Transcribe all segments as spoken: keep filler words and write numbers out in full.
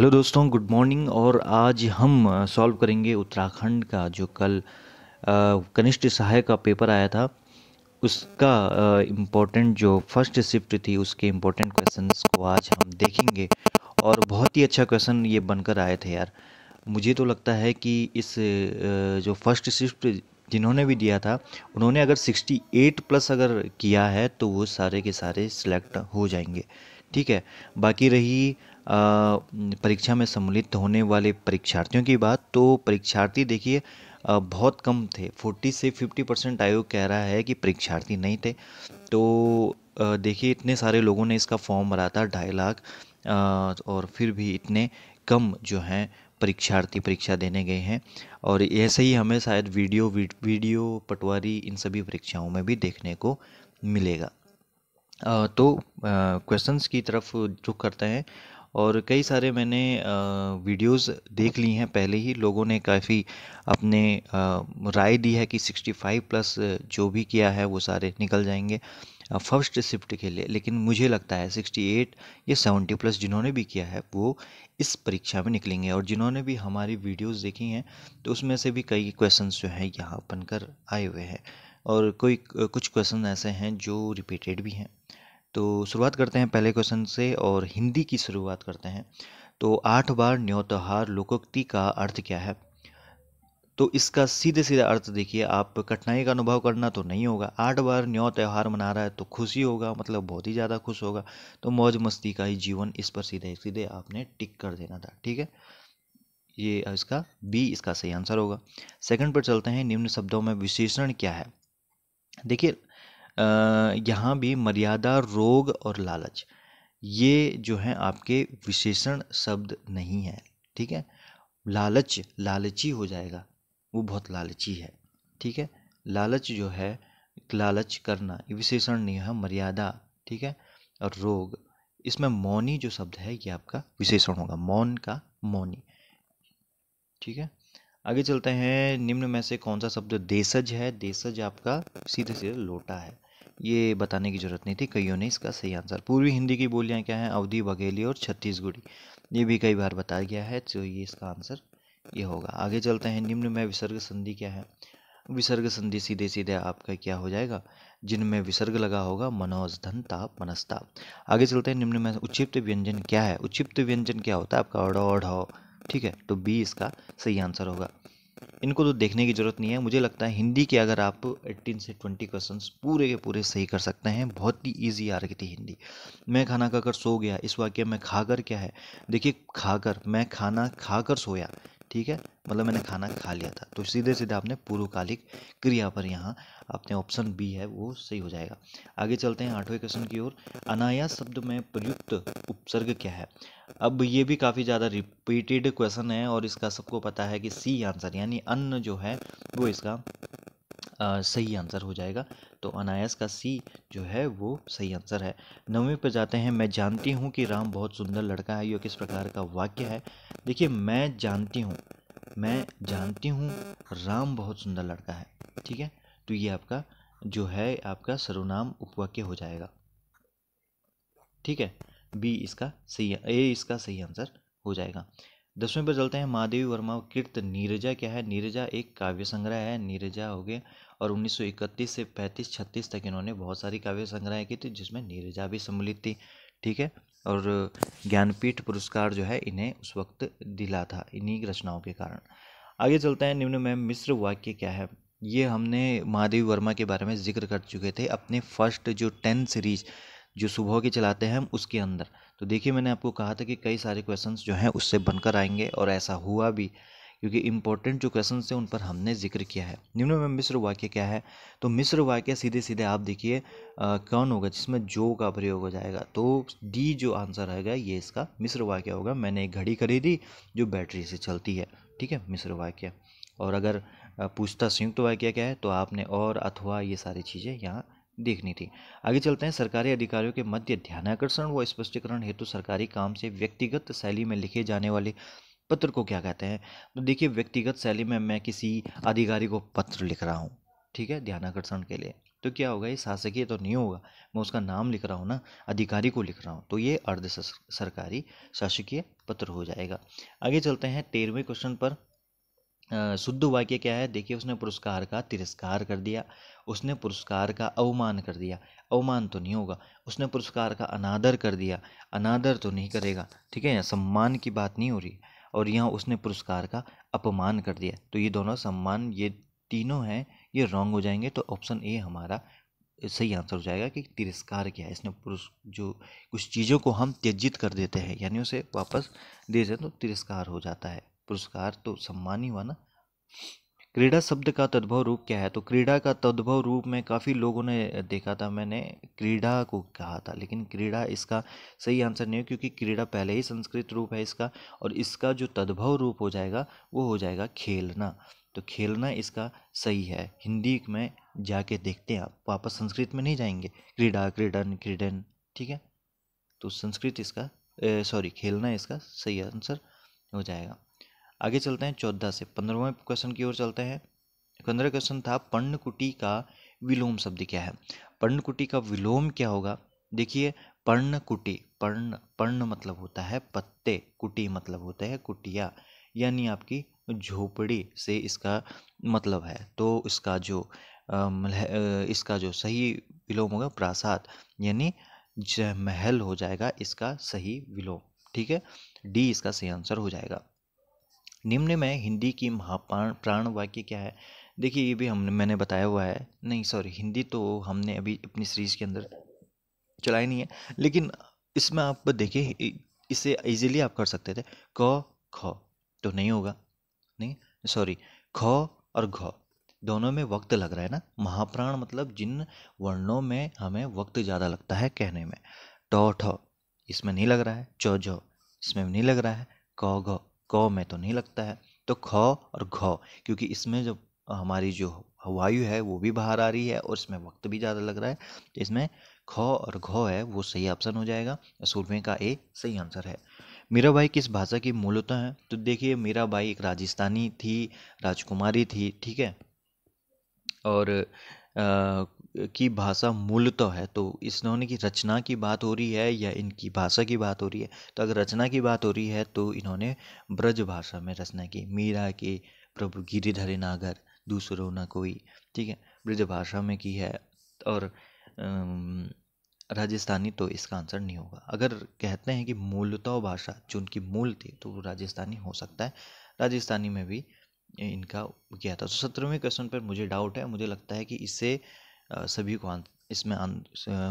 Hello दोस्तों, good morning. और आज हम सॉल्व करेंगे उत्तराखंड का जो कल कनिष्ठ सहायक का पेपर आया था, उसका इम्पोर्टेंट जो फर्स्ट शिफ्ट थी उसके इम्पोर्टेंट क्वेश्चंस को आज हम देखेंगे। और बहुत ही अच्छा क्वेश्चन ये बनकर आए थे यार। मुझे तो लगता है कि इस जो फर्स्ट शिफ्ट जिन्होंने भी दिया था उन्होंने अगर अड़सठ प्लस अगर किया है तो वो सारे के सारे सिलेक्ट हो जाएंगे। ठीक है, बाकी रही परीक्षा में सम्मिलित होने वाले परीक्षार्थियों की बात, तो परीक्षार्थी देखिए बहुत कम थे। चालीस से पचास परसेंट आयोग कह रहा है कि परीक्षार्थी नहीं थे। तो देखिए इतने सारे लोगों ने इसका फॉर्म भरा था, ढाई लाख और फिर भी इतने कम जो हैं परीक्षार्थी परीक्षा देने गए हैं। और ऐसे ही हमें शायद वीडियो वीडियो पटवारी इन सभी परीक्षाओं में भी देखने को मिलेगा। तो क्वेश्चंस की तरफ रुख करते हैं। और कई सारे मैंने वीडियोस देख ली हैं पहले ही, लोगों ने काफ़ी अपने राय दी है कि पैंसठ प्लस जो भी किया है वो सारे निकल जाएंगे फर्स्ट शिफ्ट के लिए। लेकिन मुझे लगता है अड़सठ या सत्तर प्लस जिन्होंने भी किया है वो इस परीक्षा में निकलेंगे। और जिन्होंने भी हमारी वीडियोस देखी हैं तो उसमें से भी कई क्वेश्चंस जो हैं यहाँ बनकर आए हुए हैं, और कोई कुछ क्वेश्चन ऐसे हैं जो रिपीटेड भी हैं। तो शुरुआत करते हैं पहले क्वेश्चन से, और हिंदी की शुरुआत करते हैं। तो आठ बार न्योतहार लोकोक्ति का अर्थ क्या है? तो इसका सीधे सीधा अर्थ देखिए, आप कठिनाई का अनुभव करना तो नहीं होगा। आठ बार न्यौ त्यौहार मना रहा है तो खुशी होगा, मतलब बहुत ही ज़्यादा खुश होगा, तो मौज मस्ती का ही जीवन, इस पर सीधे सीधे आपने टिक कर देना था। ठीक है, ये इसका बी इसका सही आंसर होगा। सेकंड पर चलते हैं, निम्न शब्दों में विशेषण क्या है? देखिए यहाँ भी मर्यादा, रोग और लालच, ये जो है आपके विशेषण शब्द नहीं है। ठीक है, लालच, लालची हो जाएगा, वो बहुत लालची है। ठीक है, लालच जो है, लालच करना विशेषण नहीं है, मर्यादा। ठीक है, और रोग, इसमें मौनी जो शब्द है ये आपका विशेषण होगा, मौन का मौनी। ठीक है, आगे चलते हैं, निम्न में से कौन सा शब्द देशज है? देशज आपका सीधे सीधे लोटा है, ये बताने की जरूरत नहीं थी, कईयों ने इसका सही आंसर। पूर्वी हिंदी की बोलियाँ क्या हैं? अवधी, बघेली और छत्तीसगढ़ी, ये भी कई बार बताया गया है, तो ये इसका आंसर ये होगा। आगे चलते हैं, निम्न में विसर्ग संधि क्या है? विसर्ग संधि सीधे सीधे आपका क्या हो जाएगा? जिनमें विसर्ग लगा होगा, मनोज, धन, ताप, मनस्ताप। आगे चलते हैं, निम्न में उचित व्यंजन क्या है? उचित व्यंजन क्या होता है आपका? अड़ौड़ हो। ठीक है, तो बी इसका सही आंसर होगा। इनको तो देखने की जरूरत नहीं है। मुझे लगता है हिंदी के अगर आप अठारह से बीस क्वेश्चंस पूरे के पूरे सही कर सकते हैं, बहुत ही इजी आ रही थी हिंदी। मैं खाना खाकर सो गया, इस वाक्य में खाकर क्या है? देखिए खाकर, मैं खाना खाकर सोया। ठीक है, मतलब मैंने खाना खा लिया था, तो सीधे सीधे आपने पूर्वकालिक क्रिया पर यहाँ आपने ऑप्शन बी है वो सही हो जाएगा। आगे चलते हैं आठवें क्वेश्चन की ओर, अनायास शब्द में प्रयुक्त उपसर्ग क्या है? अब ये भी काफ़ी ज़्यादा रिपीटेड क्वेश्चन है, और इसका सबको पता है कि सी आंसर यानी अन्न जो है वो इसका आ, सही आंसर हो जाएगा। तो अनायास का सी जो है वो सही आंसर है। नौवीं पर जाते हैं, मैं जानती हूँ कि राम बहुत सुंदर लड़का है, ये किस प्रकार का वाक्य है? देखिए मैं जानती हूँ, मैं जानती हूँ राम बहुत सुंदर लड़का है। ठीक है, तो ये आपका जो है आपका सर्वनाम उपवाक्य हो जाएगा। ठीक है, बी इसका सही, ए इसका सही आंसर हो जाएगा। दसवें पर चलते हैं, महादेवी वर्मा कृत नीरजा क्या है? नीरजा एक काव्य संग्रह है, नीरजा हो गया। और उन्नीस सौ इकतीस से पैंतीस छत्तीस तक इन्होंने बहुत सारी काव्य संग्रह की थी, जिसमें नीरजा भी सम्मिलित थी। ठीक है, और ज्ञानपीठ पुरस्कार जो है इन्हें उस वक्त दिला था, इन्हीं रचनाओं के कारण। आगे चलते हैं, निम्न में मिश्र वाक्य क्या है? ये हमने महादेवी वर्मा के बारे में जिक्र कर चुके थे अपने फर्स्ट जो टेन सीरीज जो सुबह के चलाते हैं हम उसके अंदर। तो देखिए मैंने आपको कहा था कि कई सारे क्वेश्चंस जो हैं उससे बनकर आएंगे, और ऐसा हुआ भी, क्योंकि इम्पोर्टेंट जो क्वेश्चंस हैं उन पर हमने जिक्र किया है। निम्न में मिश्र वाक्य क्या है? तो मिश्र वाक्य सीधे सीधे आप देखिए कौन होगा, जिसमें जो का प्रयोग हो जाएगा। तो डी जो आंसर रहेगा ये इसका मिश्र वाक्य होगा, मैंने एक घड़ी खरीदी जो बैटरी से चलती है। ठीक है, मिश्र वाक्य। और अगर पूछता संयुक्त वाक्य क्या है तो आपने और, अथवा, ये सारी चीज़ें यहाँ देखनी थी। आगे चलते हैं, सरकारी अधिकारियों के मध्य ध्यानाकर्षण व स्पष्टीकरण हेतु सरकारी काम से व्यक्तिगत शैली में लिखे जाने वाले पत्र को क्या कहते हैं? तो देखिए व्यक्तिगत शैली में मैं किसी अधिकारी को पत्र लिख रहा हूँ। ठीक है, ध्यानाकर्षण के लिए। तो क्या होगा, ये शासकीय तो नहीं होगा, मैं उसका नाम लिख रहा हूँ ना, अधिकारी को लिख रहा हूँ, तो ये अर्ध सरकारी शासकीय पत्र हो जाएगा। आगे चलते हैं तेरहवें क्वेश्चन पर। आ, शुद्ध वाक्य क्या है, देखिए उसने पुरस्कार का तिरस्कार कर दिया, उसने पुरस्कार का अवमान कर दिया, अवमान तो नहीं होगा, उसने पुरस्कार का अनादर कर दिया, अनादर तो नहीं करेगा, ठीक है, सम्मान की बात नहीं हो रही। और यहाँ उसने पुरस्कार का अपमान कर दिया, तो ये दोनों सम्मान, ये तीनों हैं, ये रॉन्ग हो जाएंगे। तो ऑप्शन ए हमारा सही आंसर हो जाएगा कि तिरस्कार क्या है, इसने पुरुष जो कुछ चीज़ों को हम त्यजित कर देते हैं यानी उसे वापस दे देते तो तिरस्कार हो जाता है, पुरस्कार तो सम्मान ही हुआ ना। क्रीड़ा शब्द का तद्भव रूप क्या है, तो क्रीड़ा का तद्भव रूप में काफ़ी लोगों ने देखा था, मैंने क्रीड़ा को कहा था, लेकिन क्रीड़ा इसका सही आंसर नहीं है क्योंकि क्रीड़ा पहले ही संस्कृत रूप है इसका, और इसका जो तद्भव रूप हो जाएगा वो हो जाएगा खेलना, तो खेलना इसका सही है। हिंदी में जाके देखते हैं आप, वापस संस्कृत में नहीं जाएंगे, क्रीड़ा क्रीडन क्रीडन, ठीक है, तो संस्कृत इसका सॉरी खेलना इसका सही आंसर हो जाएगा। आगे चलते हैं चौदह से पंद्रहवें क्वेश्चन की ओर चलते हैं। पंद्रह क्वेश्चन था पर्णकुटी का विलोम शब्द क्या है। पर्णकुटी का विलोम क्या होगा, देखिए पर्णकुटी, पर्ण पर्ण मतलब होता है पत्ते, कुटी मतलब होता है कुटिया, यानी आपकी झोपड़ी से इसका मतलब है। तो इसका जो इसका जो सही विलोम होगा प्रासाद, यानी महल हो जाएगा इसका सही विलोम, ठीक है, डी इसका सही आंसर हो जाएगा। निम्न में हिंदी की महाप्राण प्राण वाक्य क्या है, देखिए ये भी हमने मैंने बताया हुआ है, नहीं सॉरी हिंदी तो हमने अभी अपनी सीरीज के अंदर चलाई नहीं है, लेकिन इसमें आप देखिए इसे इजीली आप कर सकते थे। क ख तो नहीं होगा, नहीं सॉरी ख और घ दोनों में वक्त लग रहा है ना, महाप्राण मतलब जिन वर्णों में हमें वक्त ज़्यादा लगता है कहने में। ट ठ इसमें नहीं लग रहा है, च झ इसमें नहीं लग रहा है, क घ क में तो नहीं लगता है, तो ख और घ, क्योंकि इसमें जो हमारी जो वायु है वो भी बाहर आ रही है और इसमें वक्त भी ज़्यादा लग रहा है, तो इसमें ख और घ है वो सही ऑप्शन हो जाएगा। सोलहवें का ए सही आंसर है। मीराबाई किस भाषा की मूलतः है, तो देखिए मीराबाई एक राजस्थानी थी, राजकुमारी थी, ठीक है, और आ, की भाषा मूलतः है, तो इन्होंने की रचना की बात हो रही है या इनकी भाषा की बात हो रही है, तो अगर रचना की बात हो रही है तो इन्होंने ब्रज भाषा में रचना की। मीरा के प्रभु गिरिधरे नागर दूसरों ना कोई, ठीक है, ब्रज भाषा में की है, और आ, राजस्थानी तो इसका आंसर नहीं होगा। अगर कहते हैं कि मूलतः भाषा जो उनकी मूल थी तो वो राजस्थानी हो सकता है, राजस्थानी में भी इनका क्या था। तो सत्रहवें क्वेश्चन पर मुझे डाउट है, मुझे लगता है कि इससे सभी को इसमें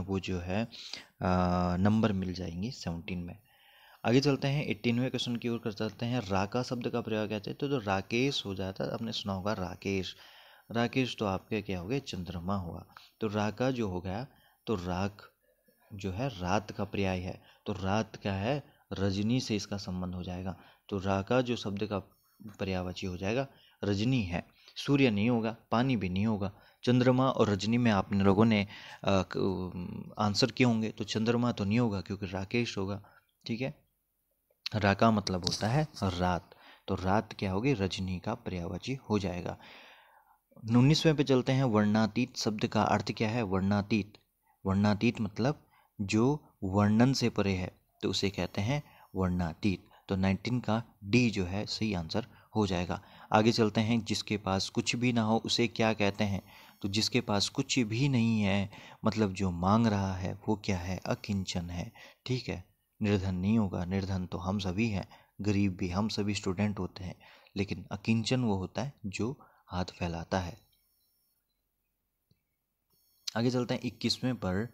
वो जो है नंबर मिल जाएंगी सेवनटीन में। आगे चलते हैं एट्टीनवें क्वेश्चन की ओर कर चलते हैं। राका शब्द का प्रयोग कहते हैं, तो जो राकेश हो जाता है आपने सुना होगा, राकेश राकेश तो आपके क्या हो गया, चंद्रमा हुआ, तो राका जो हो गया, तो राख जो है रात का पर्याय है, तो रात क्या है, रजनी से इसका संबंध हो जाएगा, तो राका जो शब्द का पर्यायवाची हो जाएगा रजनी है। सूर्य नहीं होगा, पानी भी नहीं होगा, चंद्रमा और रजनी में आपने लोगों ने आ, आंसर किए होंगे, तो चंद्रमा तो नहीं होगा क्योंकि राकेश होगा, ठीक है, राका मतलब होता है रात, तो रात क्या होगी, रजनी का पर्यायवाची हो जाएगा। उन्नीसवें पे चलते हैं। वर्णातीत शब्द का अर्थ क्या है, वर्णातीत वर्णातीत मतलब जो वर्णन से परे है तो उसे कहते हैं वर्णातीत, तो नाइनटीन का डी जो है सही आंसर हो जाएगा। आगे चलते हैं। जिसके पास कुछ भी ना हो उसे क्या कहते हैं, तो जिसके पास कुछ भी नहीं है मतलब जो मांग रहा है वो क्या है, अकिंचन है, ठीक है, निर्धन नहीं होगा, निर्धन तो हम सभी हैं, गरीब भी हम सभी स्टूडेंट होते हैं, लेकिन अकिंचन वो होता है जो हाथ फैलाता है। आगे चलते हैं इक्कीसवें पर।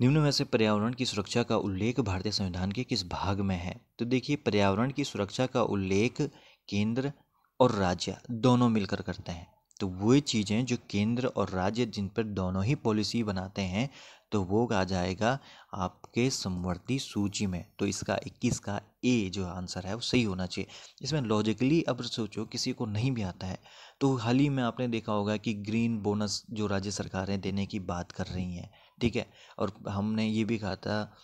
निम्न में से पर्यावरण की सुरक्षा का उल्लेख भारतीय संविधान के किस भाग में है, तो देखिए पर्यावरण की सुरक्षा का उल्लेख केंद्र और राज्य दोनों मिलकर करते हैं, तो वो चीज़ें जो केंद्र और राज्य जिन पर दोनों ही पॉलिसी बनाते हैं तो वो आ जाएगा आपके समवर्ती सूची में, तो इसका इक्कीस का ए जो आंसर है वो सही होना चाहिए। इसमें लॉजिकली अब सोचो, किसी को नहीं भी आता है, तो हाल ही में आपने देखा होगा कि ग्रीन बोनस जो राज्य सरकारें देने की बात कर रही हैं, ठीक है, और हमने ये भी कहा था,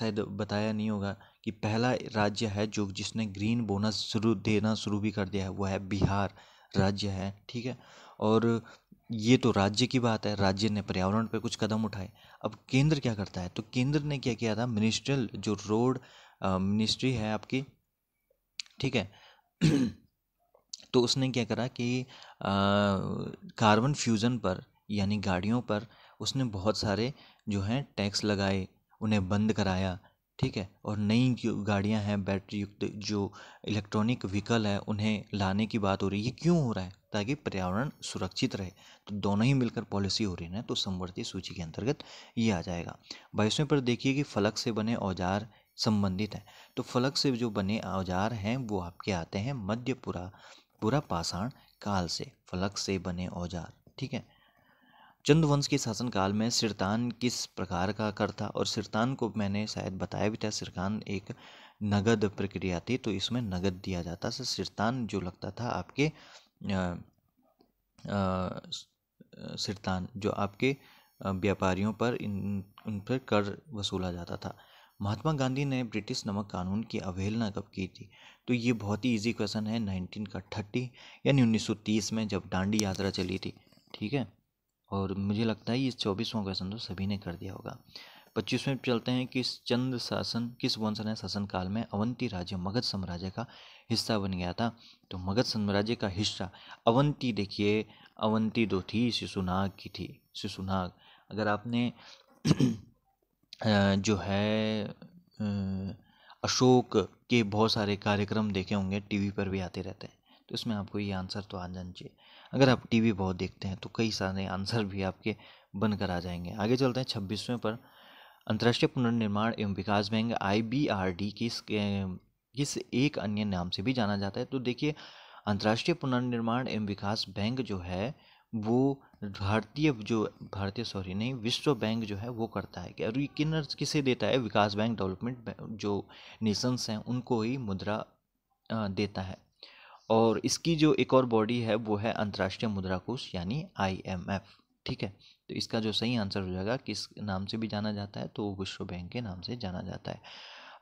शायद बताया नहीं होगा, कि पहला राज्य है जो जिसने ग्रीन बोनस शुरू देना शुरू भी कर दिया है, वो है बिहार राज्य है, ठीक है, और ये तो राज्य की बात है, राज्य ने पर्यावरण पे कुछ कदम उठाए। अब केंद्र क्या करता है, तो केंद्र ने क्या किया था, मिनिस्ट्रियल जो रोड मिनिस्ट्री है आपकी, ठीक है, तो उसने क्या करा कि कार्बन फ्यूजन पर यानी गाड़ियों पर उसने बहुत सारे जो हैं टैक्स लगाए, उन्हें बंद कराया, ठीक है, और नई गाड़ियां हैं बैटरी युक्त जो इलेक्ट्रॉनिक व्हीकल है उन्हें लाने की बात हो रही है। क्यों हो रहा है, ताकि पर्यावरण सुरक्षित रहे। तो दोनों ही मिलकर पॉलिसी हो रही है ना, तो समवर्ती सूची के अंतर्गत ये आ जाएगा। बाईसवें पर देखिए कि फलक से बने औजार संबंधित है, तो फलक से जो बने औजार हैं वो आपके आते हैं मध्यपुरा पूरा पाषाण काल से, फलक से बने औजार, ठीक है। चंद्रवंश के शासनकाल में सिरतान किस प्रकार का कर था, और सिरतान को मैंने शायद बताया भी था, सिरतान एक नगद प्रक्रिया थी, तो इसमें नगद दिया जाता था। सिरतान जो लगता था आपके सिरतान जो आपके व्यापारियों पर इन उन पर कर वसूला जाता था। महात्मा गांधी ने ब्रिटिश नमक कानून की अवहेलना कब की थी, तो ये बहुत ही इजी क्वेश्चन है। नाइनटीन का थर्टी यानी उन्नीस सौ तीस में जब डांडी यात्रा चली थी, ठीक है, और मुझे लगता है ये चौबीसवां क्वेश्चन तो सभी ने कर दिया होगा। पच्चीसवें चलते हैं कि चंद शासन किस वंश ने शासनकाल में अवंती राज्य मगध साम्राज्य का हिस्सा बन गया था, तो मगध साम्राज्य का हिस्सा अवंती, देखिए अवंती दो थी, शिशुनाग की थी, शिशुनाग। अगर आपने जो है अशोक के बहुत सारे कार्यक्रम देखे होंगे, टीवी पर भी आते रहते हैं, तो इसमें आपको ये आंसर तो आ जाना चाहिए। अगर आप टीवी बहुत देखते हैं तो कई सारे आंसर भी आपके बनकर आ जाएंगे। आगे चलते हैं छब्बीसवें पर, अंतर्राष्ट्रीय पुनर्निर्माण एवं विकास bank I B R D किस किस एक अन्य नाम से भी जाना जाता है, तो देखिए अंतर्राष्ट्रीय पुनर्निर्माण एवं विकास बैंक जो है वो भारतीय जो भारतीय सॉरी नहीं विश्व बैंक जो है वो करता है। और ये किन किसे देता है, विकास बैंक डेवलपमेंट जो नेशंस हैं उनको ही मुद्रा देता है। और इसकी जो एक और बॉडी है वो है अंतर्राष्ट्रीय मुद्रा कोष यानी आई एम एफ, ठीक है। तो इसका जो सही आंसर हो जाएगा किस नाम से भी जाना जाता है, तो विश्व बैंक के नाम से जाना जाता है।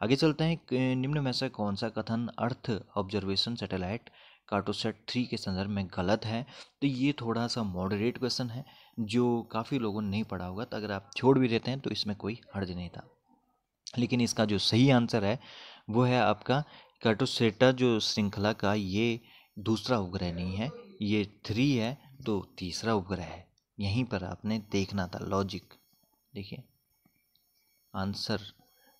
आगे चलते हैं, निम्न में से कौन सा कथन अर्थ ऑब्जर्वेशन सैटेलाइट कार्टोसेट थ्री के संदर्भ में गलत है, तो ये थोड़ा सा मॉडरेट क्वेश्चन है जो काफ़ी लोगों ने नहीं पढ़ा होगा, तो अगर आप छोड़ भी देते हैं तो इसमें कोई हर्ज नहीं था। लेकिन इसका जो सही आंसर है वो है आपका कार्टोसेटा जो श्रृंखला का ये दूसरा उपग्रह नहीं है, ये थ्री है तो तीसरा उपग्रह है, यहीं पर आपने देखना था लॉजिक, देखिए आंसर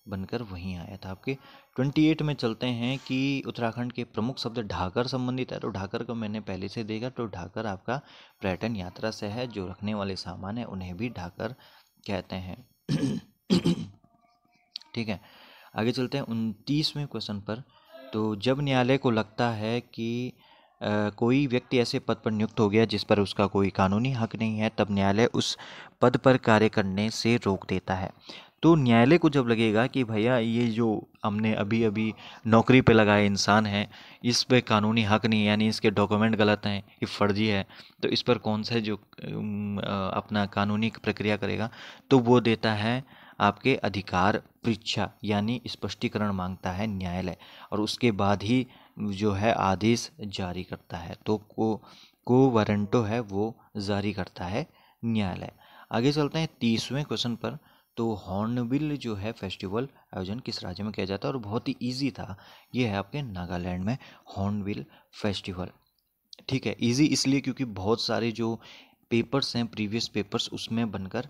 बनकर वहीं आया था आपके। अट्ठाईस में चलते हैं कि उत्तराखंड के प्रमुख शब्द ढाकर संबंधित है, तो ढाकर को मैंने पहले से देखा, तो ढाकर आपका पर्यटन यात्रा से है, जो रखने वाले सामान है उन्हें भी ढाकर कहते हैं, ठीक है। आगे चलते हैं उनतीसवें क्वेश्चन पर, तो जब न्यायालय को लगता है कि आ, कोई व्यक्ति ऐसे पद पर नियुक्त हो गया जिस पर उसका कोई कानूनी हक नहीं है, तब न्यायालय उस पद पर कार्य करने से रोक देता है। तो न्यायालय को जब लगेगा कि भैया ये जो हमने अभी अभी नौकरी पे लगाए इंसान है, इस पे कानूनी हक नहीं है, यानी इसके डॉक्यूमेंट गलत हैं, ये फर्जी है, तो इस पर कौन सा जो अपना कानूनी प्रक्रिया करेगा, तो वो देता है आपके अधिकार परीक्षा यानी स्पष्टीकरण मांगता है न्यायालय, और उसके बाद ही जो है आदेश जारी करता है, तो को को वारंटो है वो जारी करता है न्यायालय। आगे चलते हैं तीसवें क्वेश्चन पर, तो हॉर्नबिल जो है फेस्टिवल आयोजन किस राज्य में किया जाता है, और बहुत ही इजी था, ये है आपके नागालैंड में हॉर्नबिल फेस्टिवल, ठीक है। इजी इसलिए क्योंकि बहुत सारे जो पेपर्स हैं प्रीवियस पेपर्स उसमें बनकर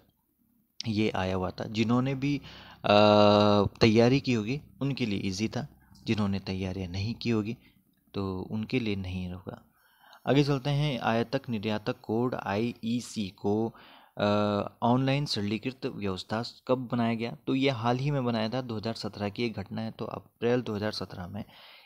ये आया हुआ था, जिन्होंने भी तैयारी की होगी उनके लिए इजी था, जिन्होंने तैयारियां नहीं की होगी तो उनके लिए नहीं होगा। आगे चलते हैं, आयातक निर्यातक कोड आई ई सी को ऑनलाइन सरलीकृत व्यवस्था कब बनाया गया, तो ये हाल ही में बनाया था, दो हज़ार सत्रह की एक घटना है, तो अप्रैल दो हज़ार सत्रह में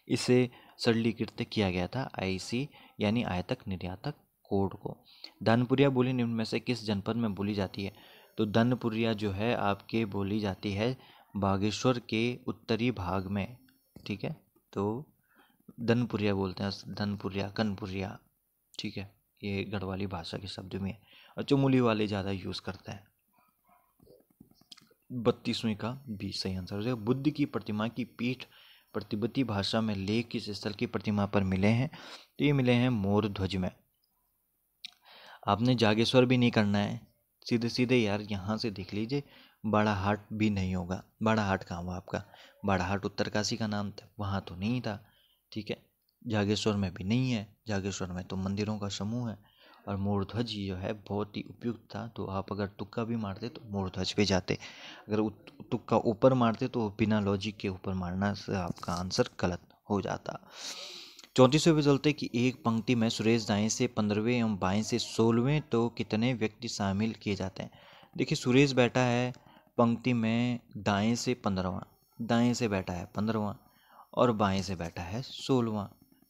इसे सरलीकृत किया गया था आई ई सी यानी आयातक निर्यातक कोड को। धनपुरिया बोली निम्न में से किस जनपद में बोली जाती है, तो धनपुरिया जो है आपके बोली जाती है बागेश्वर के उत्तरी भाग में, ठीक है, तो धनपुरिया बोलते हैं, धनपुरिया कनपुरिया, ठीक है, ये गढ़वाली भाषा के शब्द में है और चमोली वाले ज़्यादा यूज़ करते हैं। बत्तीसवीं का भी सही आंसर हो जाएगा। बुद्ध की प्रतिमा की पीठ प्रतिबद्ध भाषा में लेख किस स्थल की प्रतिमा पर मिले हैं, तो ये मिले हैं मूरध्वज में। आपने जागेश्वर भी नहीं करना है, सीधे सीधे यार यहाँ से देख लीजिए। बड़ा हाट भी नहीं होगा, बड़ा हाट कहाँ हुआ आपका? बड़ा हाट उत्तरकाशी का नाम था, वहाँ तो नहीं था। ठीक है, जागेश्वर में भी नहीं है, जागेश्वर में तो मंदिरों का समूह है। और मूरध्वज जो है बहुत ही उपयुक्त था, तो आप अगर तुक्का भी मारते तो मूरध्वज पे जाते, अगर तुक्का ऊपर मारते तो बिना लॉजिक के ऊपर मारना से आपका आंसर गलत हो जाता। चौंतीसवें पे चलते कि एक पंक्ति में सुरेश दाएं से पंद्रहवें एवं बाएं से सोलहवें तो कितने व्यक्ति शामिल किए जाते हैं? देखिए, सुरेश बैठा है पंक्ति में दाएं से पंद्रहवां, दाएं से बैठा है पंद्रहवां और बाएं से बैठा है सोलहवां,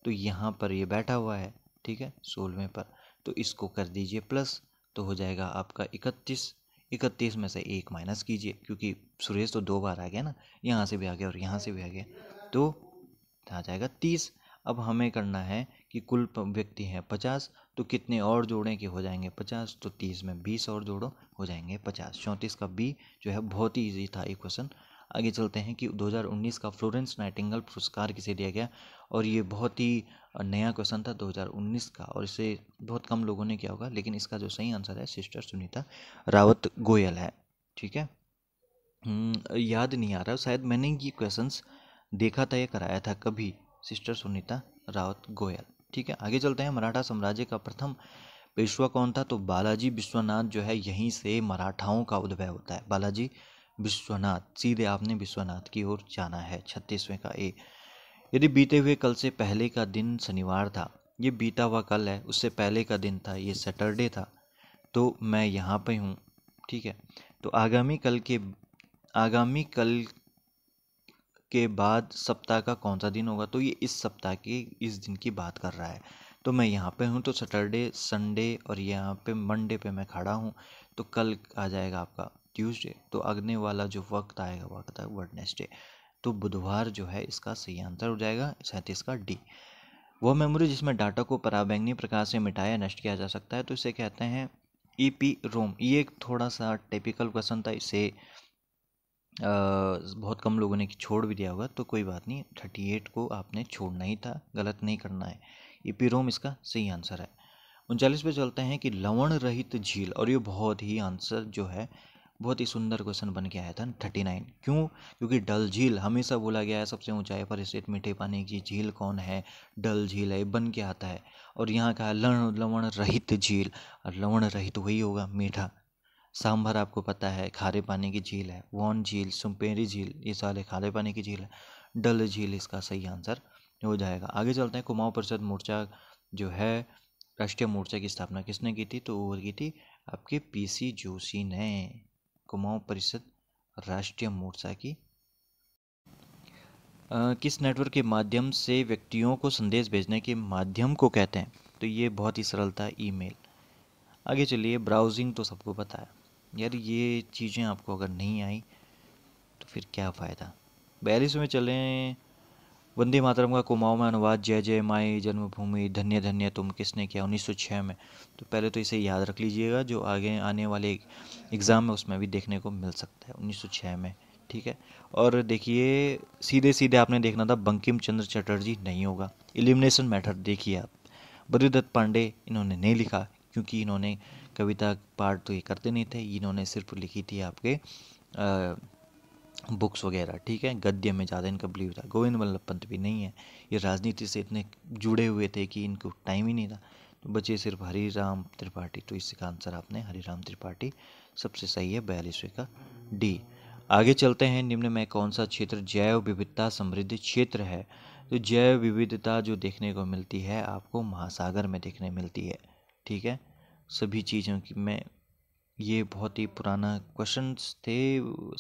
तो यहाँ पर ये बैठा हुआ है, ठीक है, सोलहवें पर। तो इसको कर दीजिए प्लस, तो हो जाएगा आपका इकतीस। इकतीस में से एक माइनस कीजिए, क्योंकि सुरेश तो दो बार आ गया ना, यहाँ से भी आ गया और यहाँ से भी आ गया, तो आ जाएगा तीस। अब हमें करना है कि कुल व्यक्ति हैं पचास, तो कितने और जोड़ें कि हो जाएंगे पचास, तो तीस में बीस और जोड़ो, हो जाएंगे पचास। चौंतीस का बी जो है बहुत ही ईजी था ये क्वेश्चन। आगे चलते हैं कि दो हज़ार उन्नीस का फ्लोरेंस नाइटिंगेल पुरस्कार किसे दिया गया, और ये बहुत ही नया क्वेश्चन था दो हज़ार उन्नीस का, और इसे बहुत कम लोगों ने किया होगा, लेकिन इसका जो सही आंसर है सिस्टर सुनीता रावत गोयल है। ठीक है, याद नहीं आ रहा, शायद मैंने ये क्वेश्चंस देखा था या कराया था कभी, सिस्टर सुनीता रावत गोयल। ठीक है, आगे चलते हैं। मराठा साम्राज्य का प्रथम पेशवा कौन था? तो बालाजी विश्वनाथ जो है, यहीं से मराठाओं का उद्भव होता है, बालाजी विश्वनाथ। सीधे आपने विश्वनाथ की ओर जाना है। छत्तीसवें का ए, यदि बीते हुए कल से पहले का दिन शनिवार था, ये बीता हुआ कल है, उससे पहले का दिन था ये सैटरडे था, तो मैं यहाँ पे हूँ। ठीक है, तो आगामी कल के आगामी कल के बाद सप्ताह का कौन सा दिन होगा? तो ये इस सप्ताह के इस दिन की बात कर रहा है, तो मैं यहाँ पे हूँ, तो सैटरडे संडे और यहाँ पे मंडे पे मैं खड़ा हूँ, तो कल आ जाएगा आपका ट्यूसडे, तो आगने वाला जो वक्त आएगा वक्त आएगा वेडनेसडे, तो बुधवार जो है इसका सही आंसर हो जाएगा। सैंतीस का डी, वह मेमोरी जिसमें डाटा को पराबैंगनी प्रकाश से मिटाया नष्ट किया जा सकता है, तो इसे कहते हैं ई पी रोम। ये एक थोड़ा सा टिपिकल क्वेश्चन था, इसे आ, बहुत कम लोगों ने छोड़ भी दिया होगा, तो कोई बात नहीं, अड़तीस को आपने छोड़ना ही था, गलत नहीं करना है। एपीरोम इसका सही आंसर है। उनचालीस पे चलते हैं कि लवण रहित झील, और ये बहुत ही आंसर जो है बहुत ही सुंदर क्वेश्चन बन के आया था उनतालीस। क्यों? क्योंकि डल झील हमेशा बोला गया है सबसे ऊंचाई पर स्थित मीठे पानी की झील कौन है? डल झील है, बन के आता है। और यहाँ का लवण रहित झील, और लवण रहित वही होगा मीठा। सांभर आपको पता है खारे पानी की झील है, वॉन झील, सुमपेरी झील, ये सारे खारे पानी की झील है। डल झील इसका सही आंसर हो जाएगा। आगे चलते हैं। कुमाऊं परिषद मोर्चा जो है, राष्ट्रीय मोर्चा की स्थापना किसने की थी? तो वो की थी आपके पीसी जोशी ने। कुमाऊं परिषद राष्ट्रीय मोर्चा की आ, किस नेटवर्क के माध्यम से व्यक्तियों को संदेश भेजने के माध्यम को कहते हैं? तो ये बहुत ही सरल था, ईमेल। आगे चलिए। ब्राउजिंग तो सबको पता है यार, ये चीज़ें आपको अगर नहीं आई तो फिर क्या फ़ायदा। बयालीस में चलें। वंदे मातरम का कुमाऊं में अनुवाद, जय जय माई जन्मभूमि धन्य धन्य तुम, किसने किया? उन्नीस सौ छह में। तो पहले तो इसे याद रख लीजिएगा, जो आगे आने वाले एग्ज़ाम में उसमें भी देखने को मिल सकता है, उन्नीस सौ छह में। ठीक है, और देखिए सीधे सीधे आपने देखना था, बंकिम चंद्र चटर्जी नहीं होगा। एलिमिनेशन मेथड देखिए आप। बद्रीदत्त पांडे, इन्होंने नहीं लिखा, क्योंकि इन्होंने कविता पाठ तो ये करते नहीं थे, इन्होंने सिर्फ लिखी थी आपके आ, बुक्स वगैरह। ठीक है, गद्य में ज़्यादा इनका बिलीव था। गोविंद वल्लभ पंत भी नहीं है, ये राजनीति से इतने जुड़े हुए थे कि इनको टाइम ही नहीं था, तो बचे सिर्फ हरिराम त्रिपाठी। तो इसका आंसर आपने हरिराम त्रिपाठी सबसे सही है, बयालीसवें का डी। आगे चलते हैं। निम्न में कौन सा क्षेत्र जैव विविधता समृद्ध क्षेत्र है? तो जैव विविधता जो देखने को मिलती है आपको महासागर में देखने मिलती है। ठीक है, सभी चीज़ों की में ये बहुत ही पुराना क्वेश्चंस थे,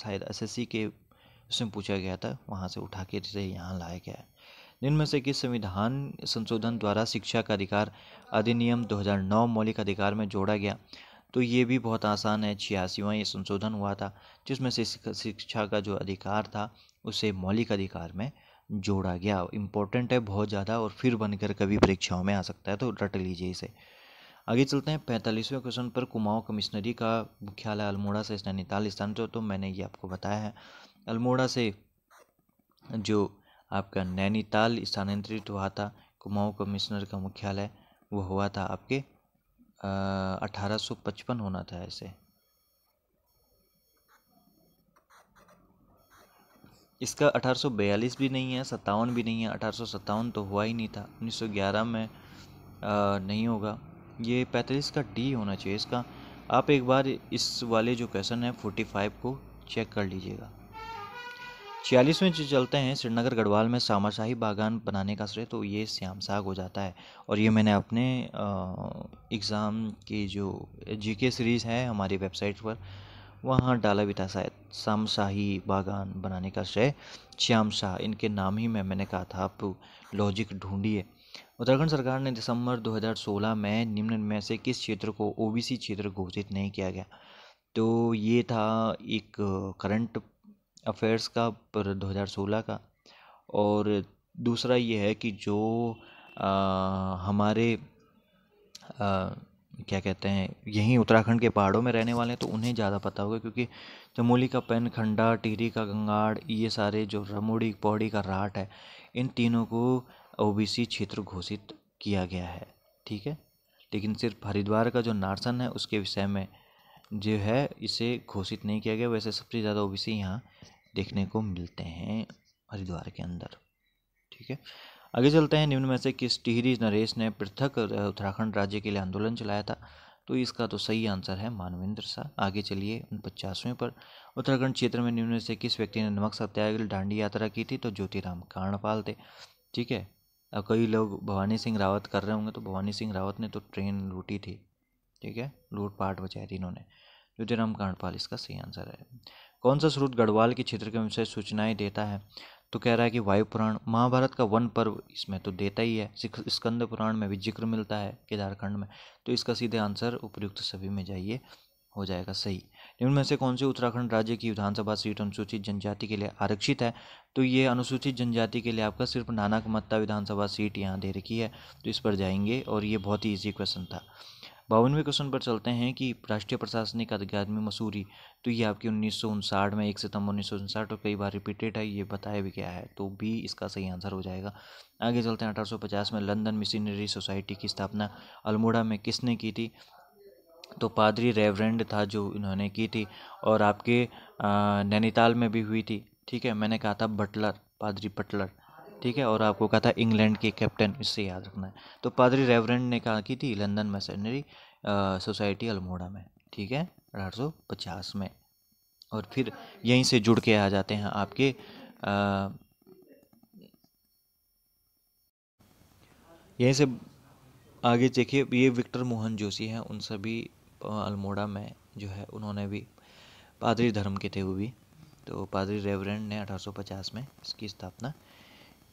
शायद एसएससी के उसमें पूछा गया था, वहाँ से उठा के जिसे यहाँ लाया गया है। जिनमें से किस संविधान संशोधन द्वारा शिक्षा का अधिकार अधिनियम दो हज़ार नौ मौलिक अधिकार में जोड़ा गया? तो ये भी बहुत आसान है, छियासीवां ये संशोधन हुआ था, जिसमें से शिक्षा का जो अधिकार था उसे मौलिक अधिकार में जोड़ा गया। इम्पोर्टेंट है बहुत ज़्यादा, और फिर बनकर कभी परीक्षाओं में आ सकता है, तो रट लीजिए इसे। आगे चलते हैं। पैंतालीसवें क्वेश्चन पर कुमाऊं कमिश्नरी का मुख्यालय अल्मोड़ा से नैनीताल स्थानांतरित, तो मैंने ये आपको बताया है। अल्मोड़ा से जो आपका नैनीताल स्थानांतरित हुआ था, कुमाऊं कमिश्नर का मुख्यालय वो हुआ था आपके अठारह सौ पचपन होना था ऐसे। इसका अठारह सौ बयालीस भी नहीं है, सत्तावन भी नहीं है, अठारह सौ सत्तावन तो हुआ ही नहीं था, उन्नीस सौ ग्यारह में आ, नहीं होगा, ये पैंतालीस का डी होना चाहिए इसका। आप एक बार इस वाले जो क्वेश्चन है फोर्टी फाइव को चेक कर लीजिएगा। छियालीस में जो चलते हैं, श्रीनगर गढ़वाल में सामाशाही बागान बनाने का श्रेय, तो ये श्याम शाह हो जाता है। और ये मैंने अपने एग्ज़ाम की जो जीके सीरीज़ है हमारी वेबसाइट पर वहाँ डाला भी था शायद, सामशाही बागान बनाने का श्रेय श्याम शाह, इनके नाम ही में मैंने कहा था, आप लॉजिक ढूंढिए। उत्तराखंड सरकार ने दिसंबर दो हज़ार सोलह में निम्न में से किस क्षेत्र को ओबीसी क्षेत्र घोषित नहीं किया गया, तो ये था एक करंट अफेयर्स का पर दो हज़ार सोलह का। और दूसरा ये है कि जो आ, हमारे आ, क्या कहते हैं, यहीं उत्तराखंड के पहाड़ों में रहने वाले हैं तो उन्हें ज़्यादा पता होगा, क्योंकि चमोली का पैनखंडा, टिहरी का गंगाड़, ये सारे जो रमोड़ी पौड़ी का राट है, इन तीनों को ओबीसी क्षेत्र घोषित किया गया है, ठीक है। लेकिन सिर्फ हरिद्वार का जो नारसन है उसके विषय में जो है इसे घोषित नहीं किया गया। वैसे सबसे ज़्यादा ओबीसी यहाँ देखने को मिलते हैं हरिद्वार के अंदर, ठीक है। आगे चलते हैं, निम्न में से किस टिहरी नरेश ने पृथक उत्तराखंड राज्य के लिए आंदोलन चलाया था, तो इसका तो सही आंसर है मानवेंद्र शाह। आगे चलिए उनपचासवें पर, उत्तराखंड क्षेत्र में निम्न में से किस व्यक्ति ने नमक सत्याग्रह डांडी यात्रा की थी, तो ज्योतिराम कांडपाल थे, ठीक है। अब कई लोग भवानी सिंह रावत कर रहे होंगे, तो भवानी सिंह रावत ने तो ट्रेन लूटी थी, ठीक है, लूटपाट बचाई थी इन्होंने, ज्योतिराम कांडपाल इसका सही आंसर है। कौन सा स्रोत गढ़वाल के क्षेत्र के विषय सूचनाएं देता है, तो कह रहा है कि वायु पुराण, महाभारत का वन पर्व इसमें तो देता ही है, स्कंद पुराण में भी जिक्र मिलता है केदारखंड में, तो इसका सीधे आंसर उपयुक्त सभी में जाइए हो जाएगा सही। निम्न में से कौन से उत्तराखंड राज्य की विधानसभा सीट अनुसूचित जनजाति के लिए आरक्षित है, तो ये अनुसूचित जनजाति के लिए आपका सिर्फ नानक मत्ता विधानसभा सीट यहाँ दे रखी है, तो इस पर जाएंगे। और ये बहुत ही ईजी क्वेश्चन था। बावनवें क्वेश्चन पर चलते हैं कि राष्ट्रीय प्रशासनिक अकादमी मसूरी, तो ये आपकी उन्नीस सौ उनसाठ में, एक सितंबर उन्नीस सौ उनसाठ और कई बार रिपीटेड है, ये बताया भी गया है, तो भी इसका सही आंसर हो जाएगा। आगे चलते हैं, अठारह सौ पचास में लंदन मिशनरी सोसाइटी की स्थापना अल्मोड़ा में किसने की थी, तो पादरी रेवरेंड था जो इन्होंने की थी। और आपके नैनीताल में भी हुई थी, ठीक है, मैंने कहा था बटलर, पादरी बटलर, ठीक है। और आपको कहा था इंग्लैंड के कैप्टन, इससे याद रखना है। तो पादरी रेवरेंड ने कहा की थी लंदन मिशनरी सोसाइटी अल्मोड़ा में, ठीक है, अठारह सौ पचास में। और फिर यहीं से जुड़ के आ जाते हैं आपके आ, यहीं से आगे देखिए, ये विक्टर मोहन जोशी हैं, उन सभी अल्मोड़ा में जो है उन्होंने भी पादरी धर्म के थे वो भी, तो पादरी रेवरेंड ने अठारह सौ पचास में इसकी स्थापना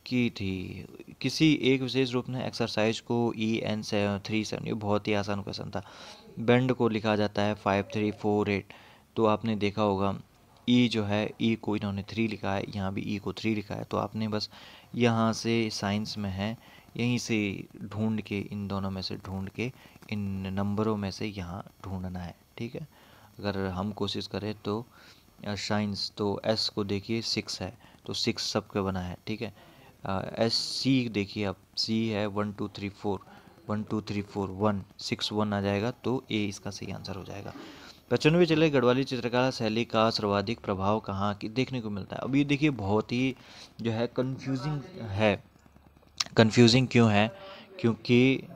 की थी। किसी एक विशेष रूप में एक्सरसाइज को E N seven three seven, ये बहुत ही आसान क्वेश्चन था, बैंड को लिखा जाता है फाइव थ्री फोर एट, तो आपने देखा होगा ई जो है, ई को इन्होंने थ्री लिखा है, यहाँ भी ई को थ्री लिखा है, तो आपने बस यहाँ से साइंस में है, यहीं से ढूंढ के, इन दोनों में से ढूंढ के, इन नंबरों में से यहाँ ढूंढना है, ठीक है। अगर हम कोशिश करें तो साइंस, तो एस को देखिए सिक्स है, तो सिक्स सबके बना है, ठीक है। एस सी देखिए आप, सी है one two three four one two three four one six one, आ जाएगा, तो ए इसका सही आंसर हो जाएगा। पचनवे चले, गढ़वाली चित्रकला शैली का सर्वाधिक प्रभाव कहाँ की देखने को मिलता है। अब ये देखिए बहुत ही जो है कंफ्यूजिंग है, कंफ्यूजिंग क्यों है, क्योंकि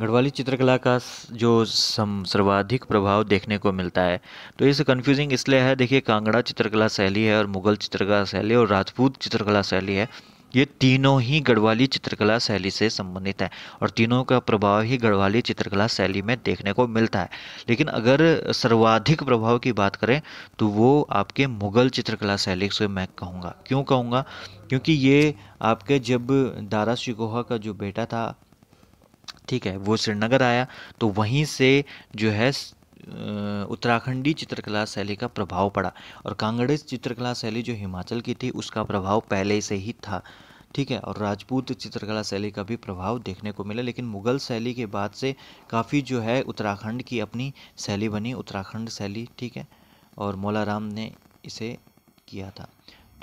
गढ़वाली चित्रकला का जो सर्वाधिक प्रभाव देखने को मिलता है, तो ये कन्फ्यूजिंग इसलिए है। देखिए कांगड़ा चित्रकला शैली है, और मुगल चित्रकला शैली और राजपूत चित्रकला शैली है, ये तीनों ही गढ़वाली चित्रकला शैली से संबंधित है, और तीनों का प्रभाव ही गढ़वाली चित्रकला शैली में देखने को मिलता है। लेकिन अगर सर्वाधिक प्रभाव की बात करें तो वो आपके मुगल चित्रकला शैली से मैं कहूँगा। क्यों कहूँगा, क्योंकि ये आपके जब दारा शिकोहा का जो बेटा था, ठीक है, वो श्रीनगर आया, तो वहीं से जो है उत्तराखंडी चित्रकला शैली का प्रभाव पड़ा, और कांगड़े चित्रकला शैली जो हिमाचल की थी उसका प्रभाव पहले से ही था, ठीक है। और राजपूत चित्रकला शैली का भी प्रभाव देखने को मिला, लेकिन मुगल शैली के बाद से काफ़ी जो है उत्तराखंड की अपनी शैली बनी, उत्तराखंड शैली, ठीक है, और मौलाराम ने इसे किया था।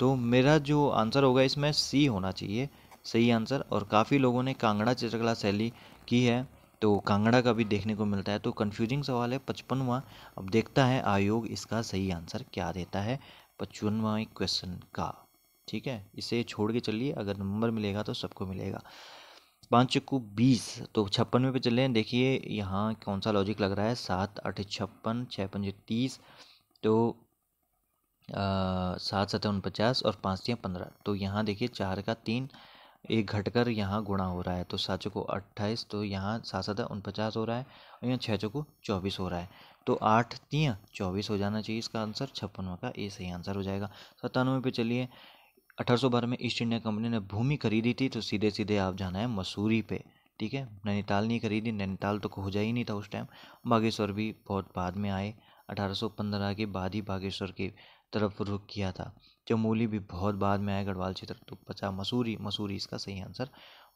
तो मेरा जो आंसर होगा इसमें सी होना चाहिए सही आंसर। और काफ़ी लोगों ने कांगड़ा चित्रकला शैली की है, तो कांगड़ा का भी देखने को मिलता है। तो कन्फ्यूजिंग सवाल है पचपनवा। अब देखता है आयोग इसका सही आंसर क्या देता है पचपनवा क्वेश्चन का। ठीक है, इसे छोड़ के चलिए, अगर नंबर मिलेगा तो सबको मिलेगा। पाँच चक्कू बीस, तो छप्पनवे पे चले। देखिए यहाँ कौन सा लॉजिक लग रहा है, सात आठ छप्पन, छः पंजे तीस, तो सात सतह उनपचास और पाँच तीन पंद्रह। तो यहाँ देखिए चार का तीन एक घटकर यहाँ गुणा हो रहा है, तो सात चौको अट्ठाईस, तो यहाँ सात सतह उनपचास हो रहा है और यहाँ छः चौको चौबीस हो रहा है, तो आठ तीन चौबीस हो जाना चाहिए इसका आंसर। छप्पनवा का ए सही आंसर हो जाएगा। सत्तानवे पे चलिए। अठारह सौ बारह में ईस्ट इंडिया कंपनी ने भूमि खरीदी थी, तो सीधे सीधे आप जाना है मसूरी पे। ठीक है, नैनीताल नहीं खरीदी, नैनीताल तो खोजा ही नहीं था उस टाइम। बागेश्वर भी बहुत बाद में आए, अठारह सौ पंद्रह के बाद ही बागेश्वर की तरफ रुख किया था। चमोली भी बहुत बाद में आया, गढ़वाल क्षेत्र, तो पचा मसूरी मसूरी इसका सही आंसर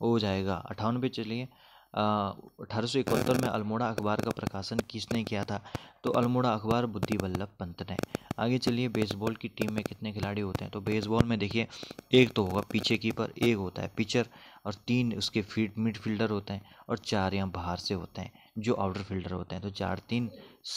हो जाएगा। अट्ठावन पे चलिए। अठारह सौ इकहत्तर में अल्मोड़ा अखबार का प्रकाशन किसने किया था, तो अल्मोड़ा अखबार बुद्धि वल्लभ पंत ने। आगे चलिए, बेसबॉल की टीम में कितने खिलाड़ी होते हैं, तो बेसबॉल में देखिए एक तो होगा पीछे कीपर, एक होता है पिचर और तीन उसके फील्ड मिड फील्डर होते हैं और चार यहाँ बाहर से होते हैं जो आउटर फील्डर होते हैं। तो चार तीन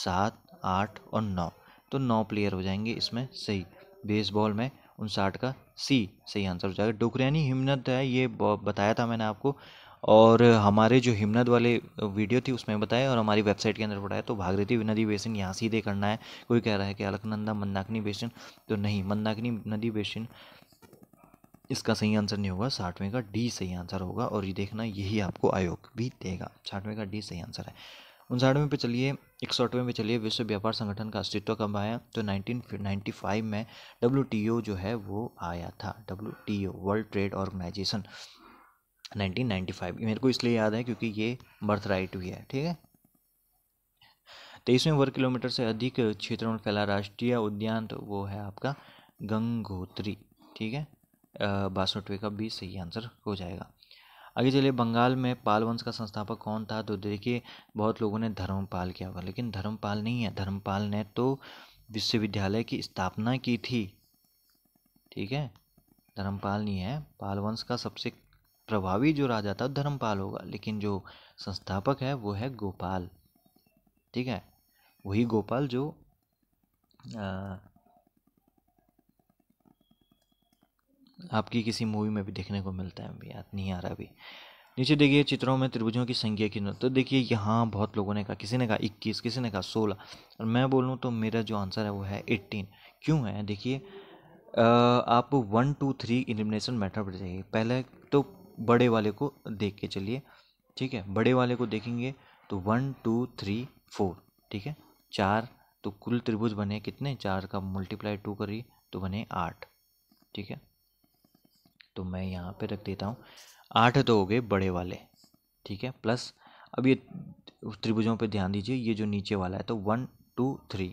सात आठ और नौ, तो नौ प्लेयर हो जाएंगे इसमें सही। बेसबॉल में उनसाठ का सी सही आंसर हो जाएगा। डोकरियानी हिम्मत है, ये बताया था मैंने आपको, और हमारे जो हिमनद वाले वीडियो थी उसमें बताया और हमारी वेबसाइट के अंदर बताया। तो भागीरथी नदी बेसिन यहाँ सीधे करना है। कोई कह रहा है कि अलकनंदा मंदाकिनी बेसिन, तो नहीं, मंदाकिनी नदी बेसिन इसका सही आंसर नहीं होगा। साठवें का डी सही आंसर होगा, और ये देखना यही आपको आयोग भी देगा। साठवें का डी सही आंसर है। उनसाठवें पे चलिए। इकसठवें पे चलिए। विश्व व्यापार संगठन का अस्तित्व कब आया, तो नाइनटीन नाइन्टी फाइव में डब्ल्यू टी ओ जो है वो आया था। W T O World Trade Organization nineteen ninety five, मेरे को इसलिए याद है क्योंकि ये बर्थ राइट भी है। ठीक है, तेईसवें वर्ग किलोमीटर से अधिक क्षेत्रों में फैला राष्ट्रीय उद्यान, तो वो है आपका गंगोत्री। ठीक है, बासठवें का भी सही आंसर हो जाएगा। आगे चलिए, बंगाल में पाल वंश का संस्थापक कौन था, तो देखिए बहुत लोगों ने धर्मपाल किया होगा, लेकिन धर्मपाल नहीं है। धर्मपाल ने तो विश्वविद्यालय की स्थापना की थी। ठीक है, धर्मपाल नहीं है। पाल वंश का सबसे प्रभावी जो राजा था धर्मपाल होगा, लेकिन जो संस्थापक है वो है गोपाल। ठीक है, वही गोपाल जो आ, आपकी किसी मूवी में भी देखने को मिलता है, याद नहीं आ रहा अभी। नीचे देखिए, चित्रों में त्रिभुजों की संख्या कितनी, तो देखिए यहाँ बहुत लोगों ने कहा, किसी ने कहा इक्कीस, किसी ने कहा सोलह, और मैं बोलूँ तो मेरा जो आंसर है वो है अठारह। क्यों है, देखिए आप one two three elimination method पर जाइए। पहले तो बड़े वाले को देख के चलिए। ठीक है, बड़े वाले को देखेंगे तो वन टू थ्री फोर, ठीक है चार, तो कुल त्रिभुज बने कितने, चार का मल्टीप्लाई टू करिए तो बने आठ। ठीक है, तो मैं यहाँ पे रख देता हूँ, आठ तो हो गए बड़े वाले। ठीक है, प्लस अब ये त्रिभुजों पे ध्यान दीजिए, ये जो नीचे वाला है तो वन टू थ्री,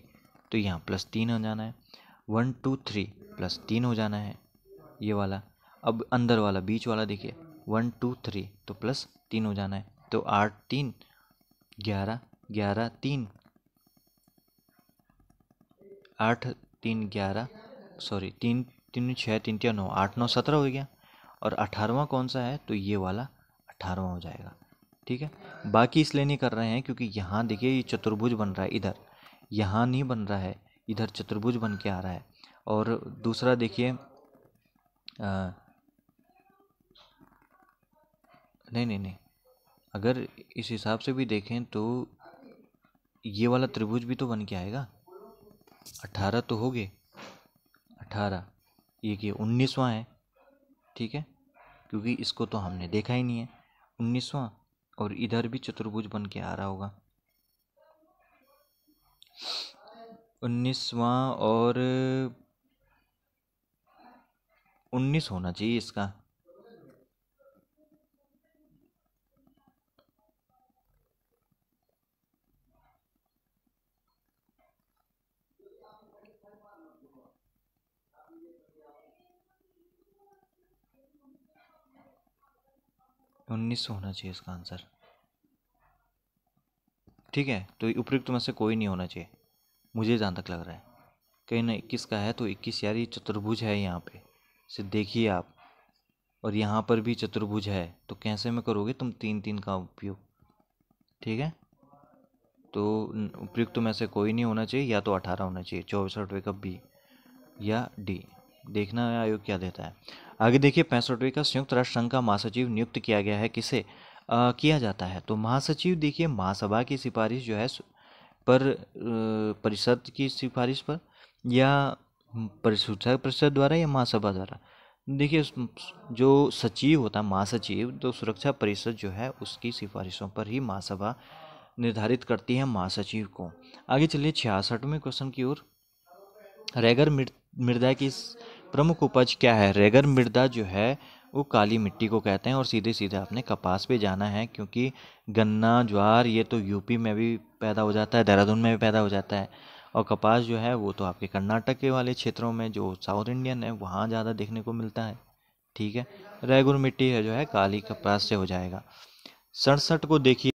तो यहाँ प्लस तीन हो जाना है, वन टू थ्री प्लस तीन हो जाना है ये वाला। अब अंदर वाला बीच वाला देखिए, वन टू थ्री तो प्लस तीन हो जाना है, तो आठ तीन ग्यारह, ग्यारह तीन आठ, तीन ग्यारह सॉरी तीन तीन छः, तीन तीन नौ, आठ नौ सत्रह हो गया। और अठारहवां कौन सा है, तो ये वाला अठारहवां हो जाएगा। ठीक है, बाकी इसलिए नहीं कर रहे हैं क्योंकि यहाँ देखिए ये चतुर्भुज बन रहा है, इधर यहाँ नहीं बन रहा है, इधर चतुर्भुज बन के आ रहा है। और दूसरा देखिए, नहीं नहीं नहीं अगर इस हिसाब से भी देखें तो ये वाला त्रिभुज भी तो बन के आएगा। अठारह तो हो गए, अठारह ये कि उन्नीसवां है। ठीक है, क्योंकि इसको तो हमने देखा ही नहीं है, उन्नीसवां, और इधर भी चतुर्भुज बन के आ रहा होगा, उन्नीसवां और उन्नीस होना चाहिए इसका। उन्नीस होना चाहिए इसका आंसर। ठीक है, तो उपयुक्त में से कोई नहीं होना चाहिए, मुझे जहाँ तक लग रहा है कहीं ना इक्कीस का है, तो इक्कीस यार ये चतुर्भुज है यहाँ पे से देखिए आप, और यहाँ पर भी चतुर्भुज है, तो कैसे में करोगे तुम तीन तीन का उपयोग। ठीक है। तो उपयुक्त में से कोई नहीं होना चाहिए, या तो अठारह होना चाहिए, चौसठवें का बी या डी। देखना आयोग क्या देता है। आगे देखिए पैंसठवें का, संयुक्त राष्ट्र संघ का महासचिव नियुक्त किया गया है, किसे आ, किया जाता है। तो महासचिव देखिए महासभा की सिफारिश जो है पर परिषद की सिफारिश पर, या परिषद परिषद द्वारा या महासभा द्वारा। देखिए जो सचिव होता है महासचिव, तो सुरक्षा परिषद जो है उसकी सिफारिशों पर ही महासभा निर्धारित करती है महासचिव को। आगे चलिए छियासठवें क्वेश्चन की ओर। रेगर मृदा की प्रमुख उपज क्या है। रेगर मृदा जो है वो काली मिट्टी को कहते हैं, और सीधे सीधे आपने कपास पे जाना है, क्योंकि गन्ना ज्वार ये तो यूपी में भी पैदा हो जाता है, देहरादून में भी पैदा हो जाता है, और कपास जो है वो तो आपके कर्नाटक के वाले क्षेत्रों में जो साउथ इंडियन है वहाँ ज़्यादा देखने को मिलता है। ठीक है, रेगुर मिट्टी है जो है काली कपास से हो जाएगा। सड़सठ को देखिए,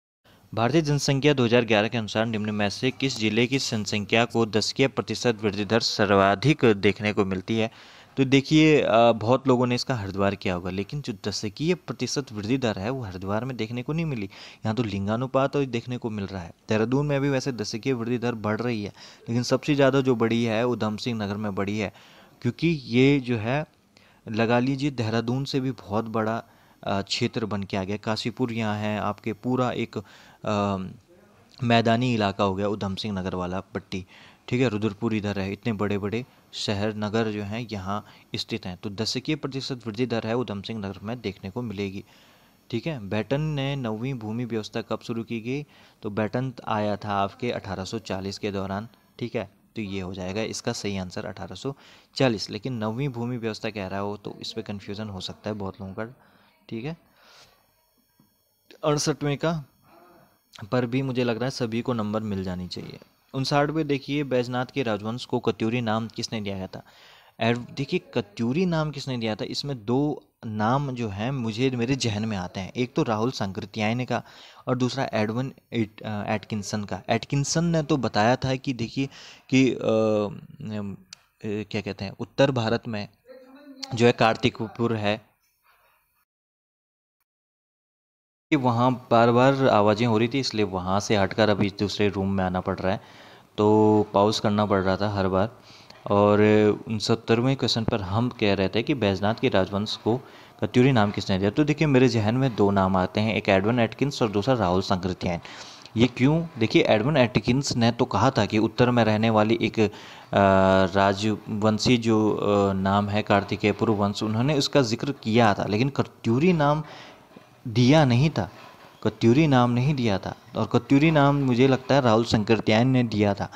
भारतीय जनसंख्या दो हज़ार ग्यारह के अनुसार निम्न में से किस जिले की जनसंख्या को दशकीय प्रतिशत वृद्धि दर सर्वाधिक देखने को मिलती है। तो देखिए बहुत लोगों ने इसका हरिद्वार किया होगा, लेकिन जो दशकीय प्रतिशत वृद्धि दर है वो हरिद्वार में देखने को नहीं मिली। यहाँ तो लिंगानुपात और देखने को मिल रहा है। देहरादून में भी वैसे दशकीय वृद्धि दर बढ़ रही है, लेकिन सबसे ज़्यादा जो बढ़ी है वो उधम सिंह नगर में बढ़ी है, क्योंकि ये जो है लगा लीजिए देहरादून से भी बहुत बड़ा क्षेत्र बन के आ गया। काशीपुर यहाँ है, आपके पूरा एक आ, मैदानी इलाका हो गया उधम सिंह नगर वाला पट्टी। ठीक है, रुद्रपुर इधर है। इतने बड़े बड़े शहर नगर जो हैं यहाँ स्थित हैं। तो दशकीय प्रतिशत वृद्धि दर है उधम सिंह नगर में देखने को मिलेगी। ठीक है, बैटन ने नौवीं भूमि व्यवस्था कब शुरू की गई। तो बैटन आया था आपके अठारह सौ चालीस के दौरान। ठीक है, तो ये हो जाएगा इसका सही आंसर अठारह सौ चालीस, लेकिन नौवीं भूमि व्यवस्था कह रहा हो तो इस पर कन्फ्यूज़न हो सकता है बहुत लोगों का। ठीक है, अड़सठवें का पर भी मुझे लग रहा है सभी को नंबर मिल जानी चाहिए। उनसाठवें देखिए, बैजनाथ के राजवंश को कत्यूरी नाम किसने दिया था। देखिए कत्यूरी नाम किसने दिया था, इसमें दो नाम जो हैं मुझे मेरे जहन में आते हैं। एक तो राहुल संकृत्यायन का और दूसरा एडवन एट, एटकिंसन का। एटकिंसन ने तो बताया था कि देखिए कि आ, क्या कहते हैं उत्तर भारत में जो है कार्तिकपुर है, कि वहाँ बार बार आवाज़ें हो रही थी, इसलिए वहाँ से हटकर अभी दूसरे रूम में आना पड़ रहा है, तो पाउस करना पड़ रहा था हर बार। और उनसत्तरवें क्वेश्चन पर हम कह रहे थे कि बैजनाथ के राजवंश को कत्यूरी नाम किसने दिया। तो देखिए मेरे जहन में दो नाम आते हैं, एक एडवन एटकिंस और दूसरा राहुल संकृत्यायन। ये क्यों, देखिए एडवन एटकिंस ने तो कहा था कि उत्तर में रहने वाली एक राजवंशी जो नाम है कार्तिकेयपुर वंश, उन्होंने उसका जिक्र किया था, लेकिन कत्यूरी नाम दिया नहीं था, कत्यूरी नाम नहीं दिया था। और कत्यूरी नाम मुझे लगता है राहुल संकृत्यायन ने दिया था।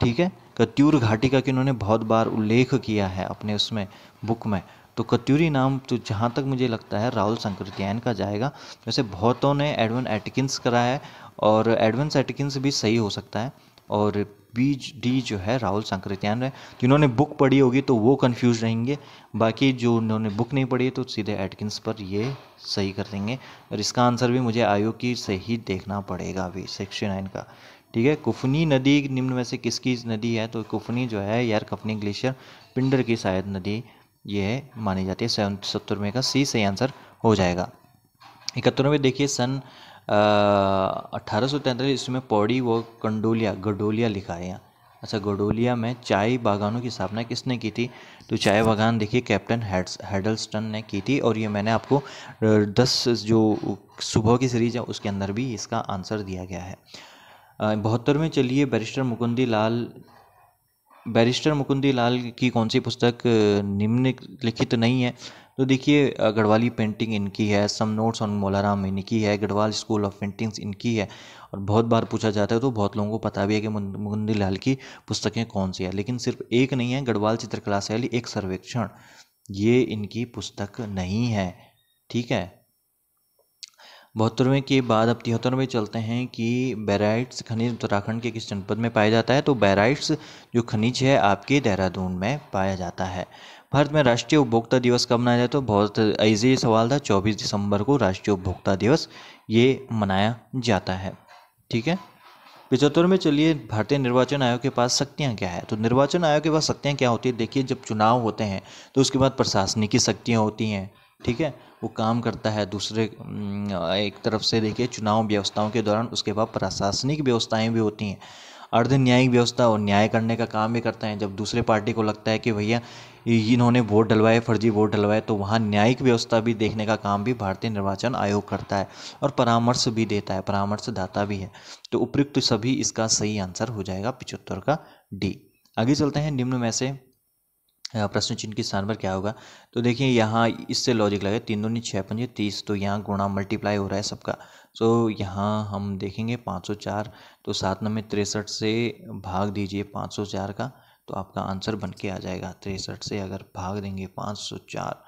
ठीक है, कत्यूर घाटी का कि उन्होंने बहुत बार उल्लेख किया है अपने उसमें बुक में। तो कत्यूरी नाम तो जहाँ तक मुझे लगता है राहुल संकृत्यायन का जाएगा। वैसे बहुतों ने एडवन एटकिंस करा है, और एडवन एटकिंस भी सही हो सकता है, और बी डी जो है राहुल संकृत्यायन है। जिन्होंने बुक पढ़ी होगी तो वो कंफ्यूज रहेंगे, बाकी जो उन्होंने बुक नहीं पढ़ी तो सीधे एटकिंस पर ये सही कर देंगे। और इसका आंसर भी मुझे आयोग की सही देखना पड़ेगा अभी सेक्शन नाइन का। ठीक है, कुफनी नदी निम्न में से किसकी नदी है। तो कुफनी जो है यार कफनी ग्लेशियर पिंडर की शायद नदी ये मानी जाती है। सेवन सत्तर में का सी सही आंसर हो जाएगा। इकहत्तर में देखिए सन अठारह सौ तैंतालीस इसमें पौड़ी व कंडोलिया गडोलिया लिखा है यहाँ। अच्छा, गडोलिया में चाय बागानों की स्थापना किसने की थी। तो चाय बागान देखिए कैप्टन हेडल्स्टन ने की थी, और ये मैंने आपको दस जो सुबह की सीरीज है उसके अंदर भी इसका आंसर दिया गया है। बहत्तर में चलिए बैरिस्टर मुकुंदी लाल बैरिस्टर मुकुंदी लाल की कौन सी पुस्तक निम्नलिखित नहीं है। तो देखिए गढ़वाली पेंटिंग इनकी है, सम नोट्स ऑन मोलाराम इनकी है, गढ़वाल स्कूल ऑफ पेंटिंग्स इनकी है, और बहुत बार पूछा जाता है तो बहुत लोगों को पता भी है कि मुकुंदी लाल की पुस्तकें कौन सी है। लेकिन सिर्फ एक नहीं है, गढ़वाल चित्रकला शैली एक सर्वेक्षण, ये इनकी पुस्तक नहीं है। ठीक है, बहत्तरवें के बाद अब तिहत्तरवें चलते हैं कि बेराइट्स खनिज उत्तराखंड के किस जनपद में पाया जाता है। तो बेराइट्स जो खनिज है आपके देहरादून में पाया जाता है। भारत में राष्ट्रीय उपभोक्ता दिवस कब मनाया जाता है। तो बहुत ईजी सवाल था, चौबीस दिसंबर को राष्ट्रीय उपभोक्ता दिवस ये मनाया जाता है। ठीक है, पचहत्तर में चलिए भारतीय निर्वाचन आयोग के पास शक्तियाँ क्या है। तो निर्वाचन आयोग के पास शक्तियाँ क्या होती है। देखिए जब चुनाव होते हैं तो उसके बाद प्रशासनिक शक्तियाँ होती हैं। ठीक है, वो काम करता है। दूसरे एक तरफ से देखिए चुनाव व्यवस्थाओं के दौरान उसके बाद प्रशासनिक व्यवस्थाएं भी होती हैं, अर्ध न्यायिक व्यवस्था और न्याय करने का काम भी करता है। जब दूसरे पार्टी को लगता है कि भैया इन्होंने वोट डलवाए, फर्जी वोट डलवाए, तो वहाँ न्यायिक व्यवस्था भी देखने का काम भी भारतीय निर्वाचन आयोग करता है और परामर्श भी देता है, परामर्शदाता भी है। तो उपयुक्त सभी इसका सही आंसर हो जाएगा पिचहत्तर का डी। आगे चलते हैं, निम्न में से प्रश्न चिन्ह के स्थान पर क्या होगा। तो देखिए यहाँ इससे लॉजिक लगे, तीन दूनी छः पंजे तीस, तो यहाँ गुणा मल्टीप्लाई हो रहा है सबका। तो यहाँ हम देखेंगे पाँच सौ चार, तो सात नंबर तिरसठ से भाग दीजिए पाँच सौ चार का, तो आपका आंसर बन के आ जाएगा। तिरसठ से अगर भाग देंगे पाँच सौ चार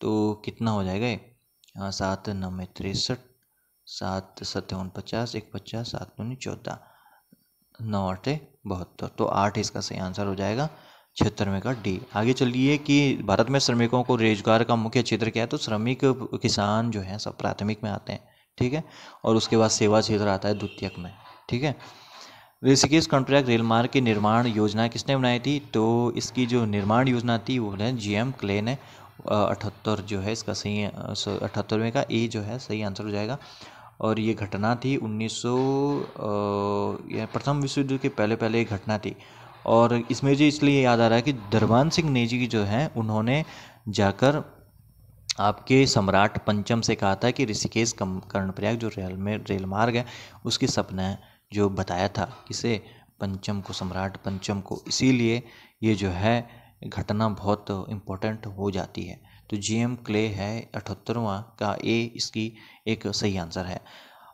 तो कितना हो जाएगा, यहाँ सात नंबर तिरसठ, सात सत्तावन पचास, एक पचास, सात दूनी चौदह, नौ आठे बहत्तर, तो आठ इसका सही आंसर हो जाएगा छिहत्तरवें का डी। आगे चलिए कि भारत में श्रमिकों को रोजगार का मुख्य क्षेत्र क्या है। तो श्रमिक किसान जो है सब प्राथमिक में आते हैं, ठीक है, और उसके बाद सेवा क्षेत्र आता है द्वितीयक में, ठीक है। ऋषिकेश कॉन्ट्रैक्ट रेल मार्ग की निर्माण योजना किसने बनाई थी। तो इसकी जो निर्माण योजना थी वो है जी एम क्ले ने। अठहत्तर जो है इसका सही, अठहत्तरवें का ए जो है सही आंसर हो जाएगा। और ये घटना थी उन्नीस सौ प्रथम विश्व युद्ध के पहले पहले ये घटना थी। और इसमें जो इसलिए याद आ रहा है कि दरबान सिंह नेजी की जो है उन्होंने जाकर आपके सम्राट पंचम से कहा था कि ऋषिकेश कर्णप्रयाग जो रेल में रेल मार्ग है उसकी सपना है, जो बताया था किसे, पंचम को, सम्राट पंचम को। इसीलिए ये जो है घटना बहुत इम्पोर्टेंट हो जाती है। तो जी एम क्ले है अठहत्तरवां का ए, इसकी एक सही आंसर है।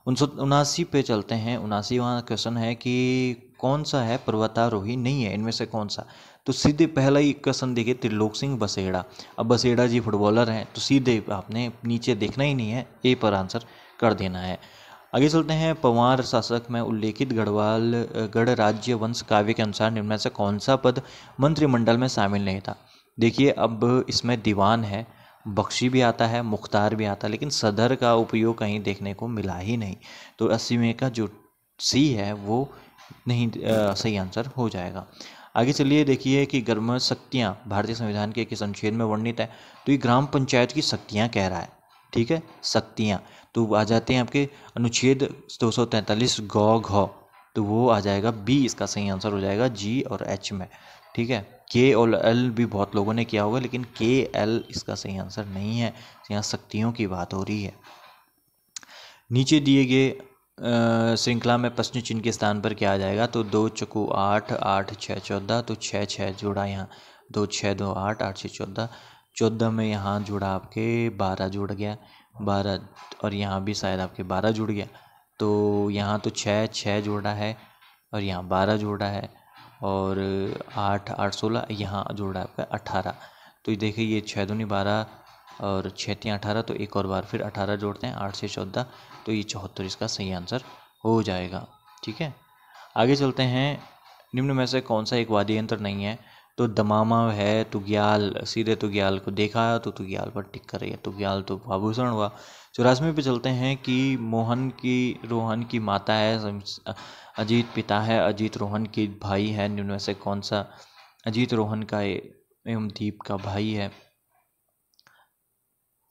उनासी पे चलते हैं। उनासीवां क्वेश्चन है कि कौन सा है पर्वतारोही नहीं है, इनमें से कौन सा। तो सीधे पहला ही क्वेश्चन देखिए, त्रिलोक सिंह बसेड़ा। अब बसेड़ा जी फुटबॉलर हैं, तो सीधे आपने नीचे देखना ही नहीं है, ए पर आंसर कर देना है। आगे चलते हैं, पंवार शासक में उल्लेखित गढ़वाल गढ़ राज्य वंश काव्य के अनुसार निम्न में से कौन सा पद मंत्रिमंडल में शामिल नहीं था। देखिए अब इसमें दीवान है, बख्शी भी आता है, मुख्तार भी आता है, लेकिन सदर का उपयोग कहीं देखने को मिला ही नहीं। तो अस्सीवें का जो सी है वो नहीं आ, सही आंसर हो जाएगा। आगे चलिए, देखिए कि ग्राम शक्तियाँ भारतीय संविधान के किस अनुच्छेद में वर्णित है। तो ये ग्राम पंचायत की शक्तियाँ कह रहा है, ठीक है, शक्तियाँ। तो आ जाते हैं आपके अनुच्छेद दो सौ तैंतालीस गौ घ, तो वो आ जाएगा बी, इसका सही आंसर हो जाएगा जी और एच में, ठीक है। के और एल भी बहुत लोगों ने किया होगा, लेकिन के एल इसका सही आंसर नहीं है, यहाँ शक्तियों की बात हो रही है। नीचे दिए गए श्रृंखला में प्रश्न चिन्ह के स्थान पर क्या आ जाएगा। तो दो चकू आठ, आठ छः चौदह, तो छः छः जोड़ा यहाँ, दो छः दो आठ, आठ छः चौदह, चौदह में यहाँ जुड़ा आपके बारह जुड़ गया, बारह, और यहाँ भी शायद आपके बारह जुड़ गया। तो यहाँ तो छः छः जोड़ा है और यहाँ बारह जोड़ा है, और आठ आठ सोलह, यहाँ जोड़ा है आपका अठारह। तो ये देखिए ये छः दूनी बारह और छः तीन अठारह, तो एक और बार फिर अठारह जोड़ते हैं, आठ से चौदह, तो ये चौहत्तर इसका सही आंसर हो जाएगा, ठीक है। आगे चलते हैं, निम्न में से कौन सा एक वाद्य यंत्र नहीं है। तो दमामा है, तुग्याल, सीधे तुग्याल को देखा तो तुग्याल पर टिक करेगा, तुग्याल तो आभूषण हुआ। चौरासवें पे चलते हैं कि मोहन की रोहन की माता है, अजीत पिता है, अजीत रोहन की भाई है, निम्न में से कौन सा। अजीत रोहन का एवं दीप का भाई है।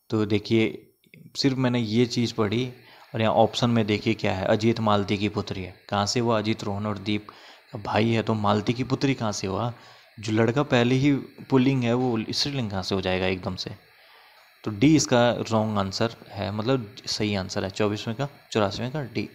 तो देखिए सिर्फ मैंने ये चीज़ पढ़ी और यहाँ ऑप्शन में देखिए क्या है, अजीत मालती की पुत्री है। कहाँ से हुआ, अजीत रोहन और दीप का भाई है, तो मालती की पुत्री कहाँ से हुआ, जो लड़का पहले ही पुल्लिंग है वो स्त्रीलिंग कहाँ से हो जाएगा एकदम से। तो डी इसका रॉन्ग आंसर है, मतलब सही आंसर है चौबीसवें का, चौरासीवें का डी।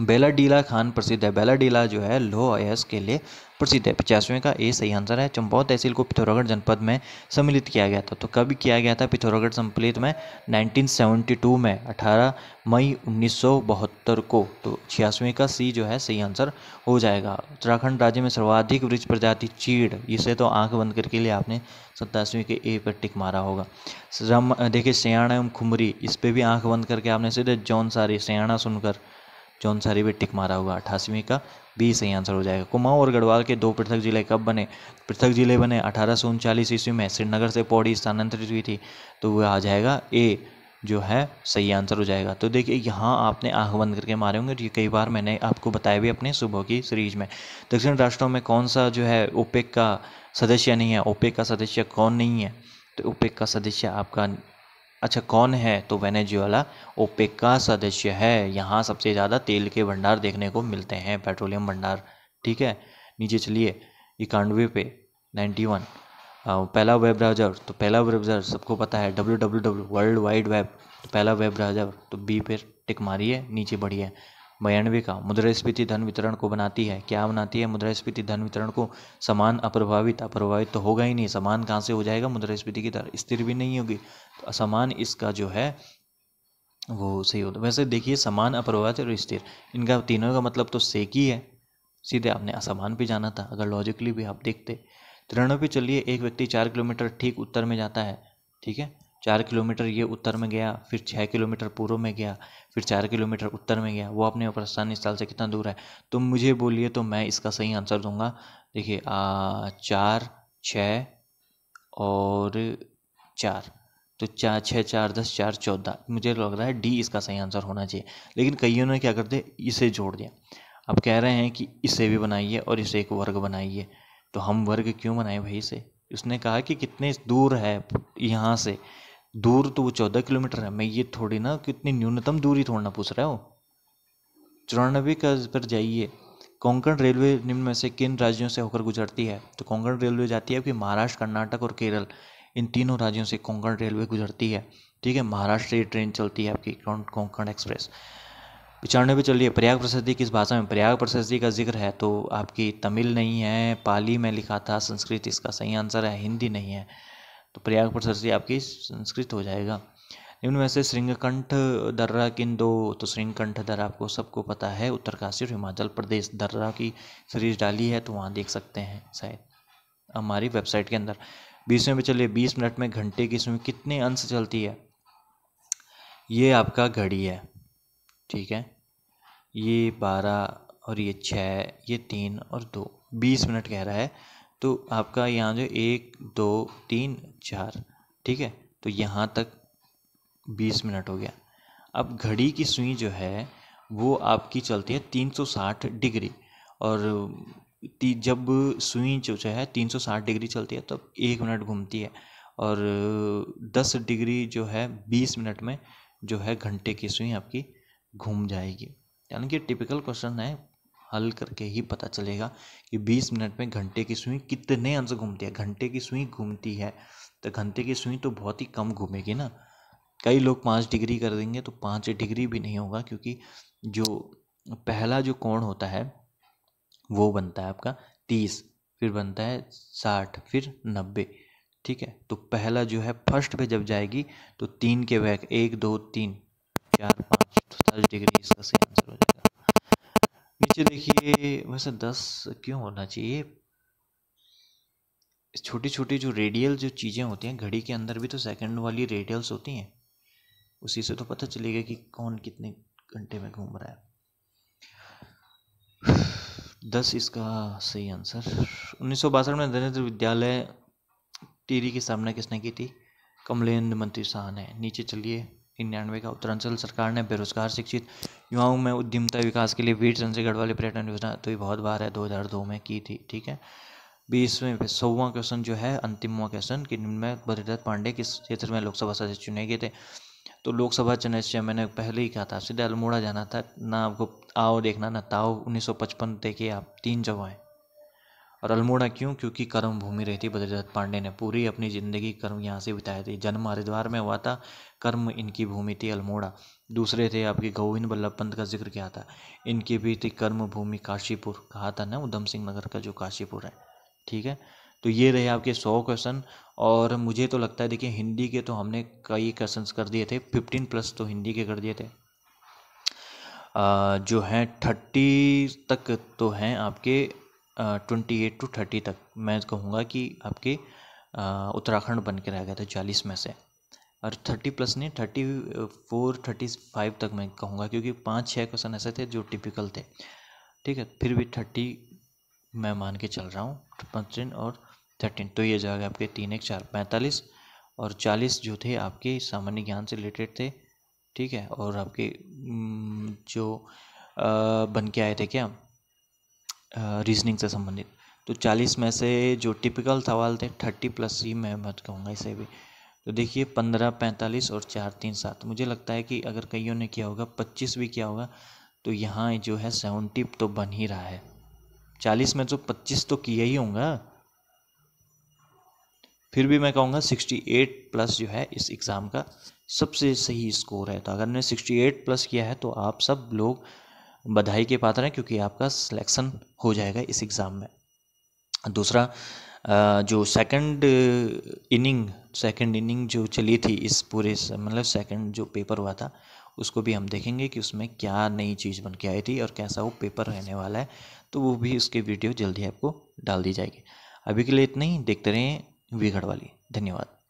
बेला डीला खान प्रसिद्ध है, बेला डीला जो है लोह अयस्क के लिए प्रसिद्ध है। पचासवें का ए सही आंसर है। चंपावत तहसील को पिथौरागढ़ जनपद में सम्मिलित किया गया था। तो कब किया गया था पिथौरागढ़ सम्मिलित में, उन्नीस सौ बहत्तर में, अठारह मई उन्नीस सौ बहत्तर को। तो छियासवें का सी जो है सही आंसर हो जाएगा। उत्तराखंड राज्य में सर्वाधिक वृक्ष प्रजाति चीड़, इसे तो आंख बंद करके लिए आपने सत्ताईसवीं के ए पर टिक मारा होगा। रम देखिए सयाणा एवं खुमरी, इस पर भी आंख बंद करके आपने सीधे जौनसारी सयाणा सुनकर जौन सारी भी टिक मारा होगा। अठासीवीं का बी सही आंसर हो जाएगा। कुमाऊं और गढ़वाल के दो पृथक जिले कब बने, पृथक जिले बने अठारह सौ उनचालीस ईस्वी में, श्रीनगर से पौड़ी स्थानांतरित हुई थी। तो वह आ जाएगा ए जो है सही आंसर हो जाएगा। तो देखिए यहाँ आपने आँख बंद करके मारे होंगे, ये कई बार मैंने आपको बताया भी अपने सुबह की सीरीज में। दक्षिण राष्ट्रों में कौन सा जो है ओपेक का सदस्य नहीं है, ओपेक का सदस्य कौन नहीं है। तो ओपेक का सदस्य आपका अच्छा कौन है, तो वेनेजुएला ओपेक का सदस्य है। यहाँ सबसे ज़्यादा तेल के भंडार देखने को मिलते हैं, पेट्रोलियम भंडार। ठीक है, नीचे चलिए इक्यानवे पे इक्यानवे पहला वेब ब्राउज़र, तो पहला वेब ब्राउज़र सबको पता है W W W world wide web, तो पहला वेब ब्राउज़र, तो बी पे टिक मारिए, नीचे बढ़िए। बयानवे का मुद्रास्फीति धन वितरण को बनाती है, क्या बनाती है मुद्रास्फीति धन वितरण को समान अप्रभावित, अप्रभावित तो होगा ही नहीं, समान कहाँ से हो जाएगा मुद्रास्फीति की दर स्थिर भी नहीं होगी, तो असमान इसका जो है वो सही होता है। वैसे देखिए समान अप्रभावित और स्थिर इनका तीनों का मतलब तो सेक ही है, सीधे आपने असमान पे जाना था अगर लॉजिकली भी आप देखते। तिरानवे पे चलिए, एक व्यक्ति चार किलोमीटर ठीक उत्तर में जाता है, ठीक है चार किलोमीटर ये उत्तर में गया, फिर छः किलोमीटर पूर्व में गया, फिर चार किलोमीटर उत्तर में गया, वो अपने प्रस्थान स्थल से कितना दूर है, तो मुझे बोलिए तो मैं इसका सही आंसर दूंगा। देखिए चार छः और चार, तो चार छः चार दस चार चौदह, मुझे लग रहा है डी इसका सही आंसर होना चाहिए, लेकिन कईयों ने क्या कर दिया इसे जोड़ दिया। अब कह रहे हैं कि इसे भी बनाइए और इसे एक वर्ग बनाइए, तो हम वर्ग क्यों बनाए भाई इसे, उसने कहा कि कितने दूर है यहाँ से, दूर तो वो चौदह किलोमीटर है, मैं ये थोड़ी ना कितनी न्यूनतम दूरी थोड़ी ना पूछ रहा हूँ। चौरानवे का पर जाइए, कोंकण रेलवे निम्न में से किन राज्यों से होकर गुजरती है, तो कोंकण रेलवे जाती है कि महाराष्ट्र, कर्नाटक और केरल, इन तीनों राज्यों से कोंकण रेलवे गुजरती है। ठीक है, महाराष्ट्र ये ट्रेन चलती है आपकी कोंकण एक्सप्रेस। पिछाड़ने पे चलिए, प्रयाग प्रशस्ति किस भाषा में, प्रयाग प्रशस्ति का जिक्र है तो आपकी तमिल नहीं है, पाली में लिखा था, संस्कृत इसका सही आंसर है, हिंदी नहीं है, तो प्रयाग प्रशस्ति आपकी संस्कृत हो जाएगा। निम्न में से श्रृंगकंठ दर्रा किन दो, तो श्रृंगकंठ दर्रा आपको सबको पता है, उत्तरकाशी और हिमाचल प्रदेश, दर्रा की सीरीज डाली है तो वहाँ देख सकते हैं शायद हमारी वेबसाइट के अंदर। बीसवें पे चलिए, बीस मिनट में घंटे की इसमें कितने अंश चलती है, ये आपका घड़ी है, ठीक है ये बारह और ये छः, ये तीन और दो, बीस मिनट कह रहा है, तो आपका यहाँ जो एक दो तीन चार, ठीक है तो यहाँ तक बीस मिनट हो गया। अब घड़ी की सुई जो है वो आपकी चलती है तीन सौ साठ डिग्री, और जब सुई जो है तीन सौ साठ डिग्री चलती है तब तो एक मिनट घूमती है, और दस डिग्री जो है बीस मिनट में जो है घंटे की सुई आपकी घूम जाएगी। यानी कि टिपिकल क्वेश्चन है, हल करके ही पता चलेगा कि बीस मिनट में घंटे की सुई कितने अंश घूमती है। घंटे की सुई घूमती है तो घंटे की सुई तो बहुत ही कम घूमेगी ना, कई लोग पाँच डिग्री कर देंगे तो पाँच डिग्री भी नहीं होगा, क्योंकि जो पहला जो कोण होता है वो बनता है आपका तीस, फिर बनता है साठ, फिर नब्बे। ठीक है, तो पहला जो है फर्स्ट पे जब जाएगी तो तीन के बैक एक दो तीन चार पाँच साठ डिग्री इसका सही आंसर हो जाएगा। नीचे देखिए, वैसे दस क्यों होना चाहिए, छोटी छोटी जो रेडियल जो चीज़ें होती हैं घड़ी के अंदर भी तो सेकंड वाली रेडियल्स होती हैं, उसी से तो पता चलेगा कि कौन कितने घंटे में घूम रहा है। दस इसका सही आंसर। उन्नीस सौ बासठ में धनेन्द्र विद्यालय टिहरी की स्थापना किसने की थी, कमलेंद्र मंत्री शाह ने। नीचे चलिए, निन्यानवे का उत्तरांचल सरकार ने बेरोजगार शिक्षित युवाओं में उद्यमिता विकास के लिए वीर चंद्र गढ़वाली पर्यटन योजना, तो ये बहुत बार है दो हज़ार दो में की थी। ठीक है, बीसवें पे सौवां क्वेश्चन जो है, अंतिमवा क्वेश्चन कि निम्न में बद्रीनाथ पांडे किस क्षेत्र में लोकसभा सदस्य चुने गए थे, तो लोकसभा सदस्य मैंने पहले ही कहा था सीधे अल्मोड़ा जाना था ना, आपको आओ देखना ना ताओ। उन्नीस सौ पचपन देखिए आप, तीन जगहें, और अल्मोड़ा क्यों, क्योंकि कर्म भूमि रही थी बद्रीनाथ पांडे ने, पूरी अपनी ज़िंदगी कर्म यहाँ से बिताई थी। जन्म हरिद्वार में हुआ था, कर्म इनकी भूमि थी अल्मोड़ा। दूसरे थे आपके गोविंद वल्लभ पंत का जिक्र किया था, इनकी भी थी कर्म भूमि काशीपुर, कहा था ना उधम सिंह नगर का जो काशीपुर है। ठीक है, तो ये रहे आपके सौ क्वेश्चन, और मुझे तो लगता है देखिए हिंदी के तो हमने कई क्वेश्चन कर दिए थे, फिफ्टीन प्लस तो हिंदी के कर दिए थे, जो हैं थर्टी तक तो हैं आपके ट्वेंटी एट टू थर्टी तक, मैं कहूँगा कि आपके उत्तराखंड बन के रह गए थे चालीस में से, और थर्टी प्लस नहीं थर्टी फोर थर्टी फाइव तक मैं कहूँगा, क्योंकि पाँच छः क्वेश्चन ऐसे थे जो टिपिकल थे। ठीक है, फिर भी थर्टी मैं मान के चल रहा हूँ, पंद्रह और थर्टीन, तो ये जाएगा आपके तीन एक चार पैंतालीस, और चालीस जो थे आपके सामान्य ज्ञान से रिलेटेड थे। ठीक है, और आपके जो बन के आए थे क्या रीजनिंग से संबंधित, तो चालीस में से जो टिपिकल सवाल थे थर्टी प्लस ही मैं मत कहूँगा इसे भी। तो देखिए पंद्रह पैंतालीस और चार तीन सात, मुझे लगता है कि अगर कईयों ने किया होगा पच्चीस भी किया होगा तो यहाँ जो है सेवेंटी तो बन ही रहा है। चालीस में तो पच्चीस तो किया ही होगा, फिर भी मैं कहूँगा अड़सठ प्लस जो है इस एग्ज़ाम का सबसे सही स्कोर है। तो अगर ने अड़सठ प्लस किया है तो आप सब लोग बधाई के पात्र हैं, क्योंकि आपका सिलेक्शन हो जाएगा इस एग्ज़ाम में। दूसरा जो सेकंड इनिंग सेकंड इनिंग जो चली थी इस पूरे मतलब सेकंड जो पेपर हुआ था उसको भी हम देखेंगे कि उसमें क्या नई चीज़ बन के आई थी और कैसा वो पेपर रहने वाला है, तो वो भी उसकी वीडियो जल्दी आपको डाल दी जाएगी। अभी के लिए इतना ही, देखते रहें वी गढ़वाली। धन्यवाद।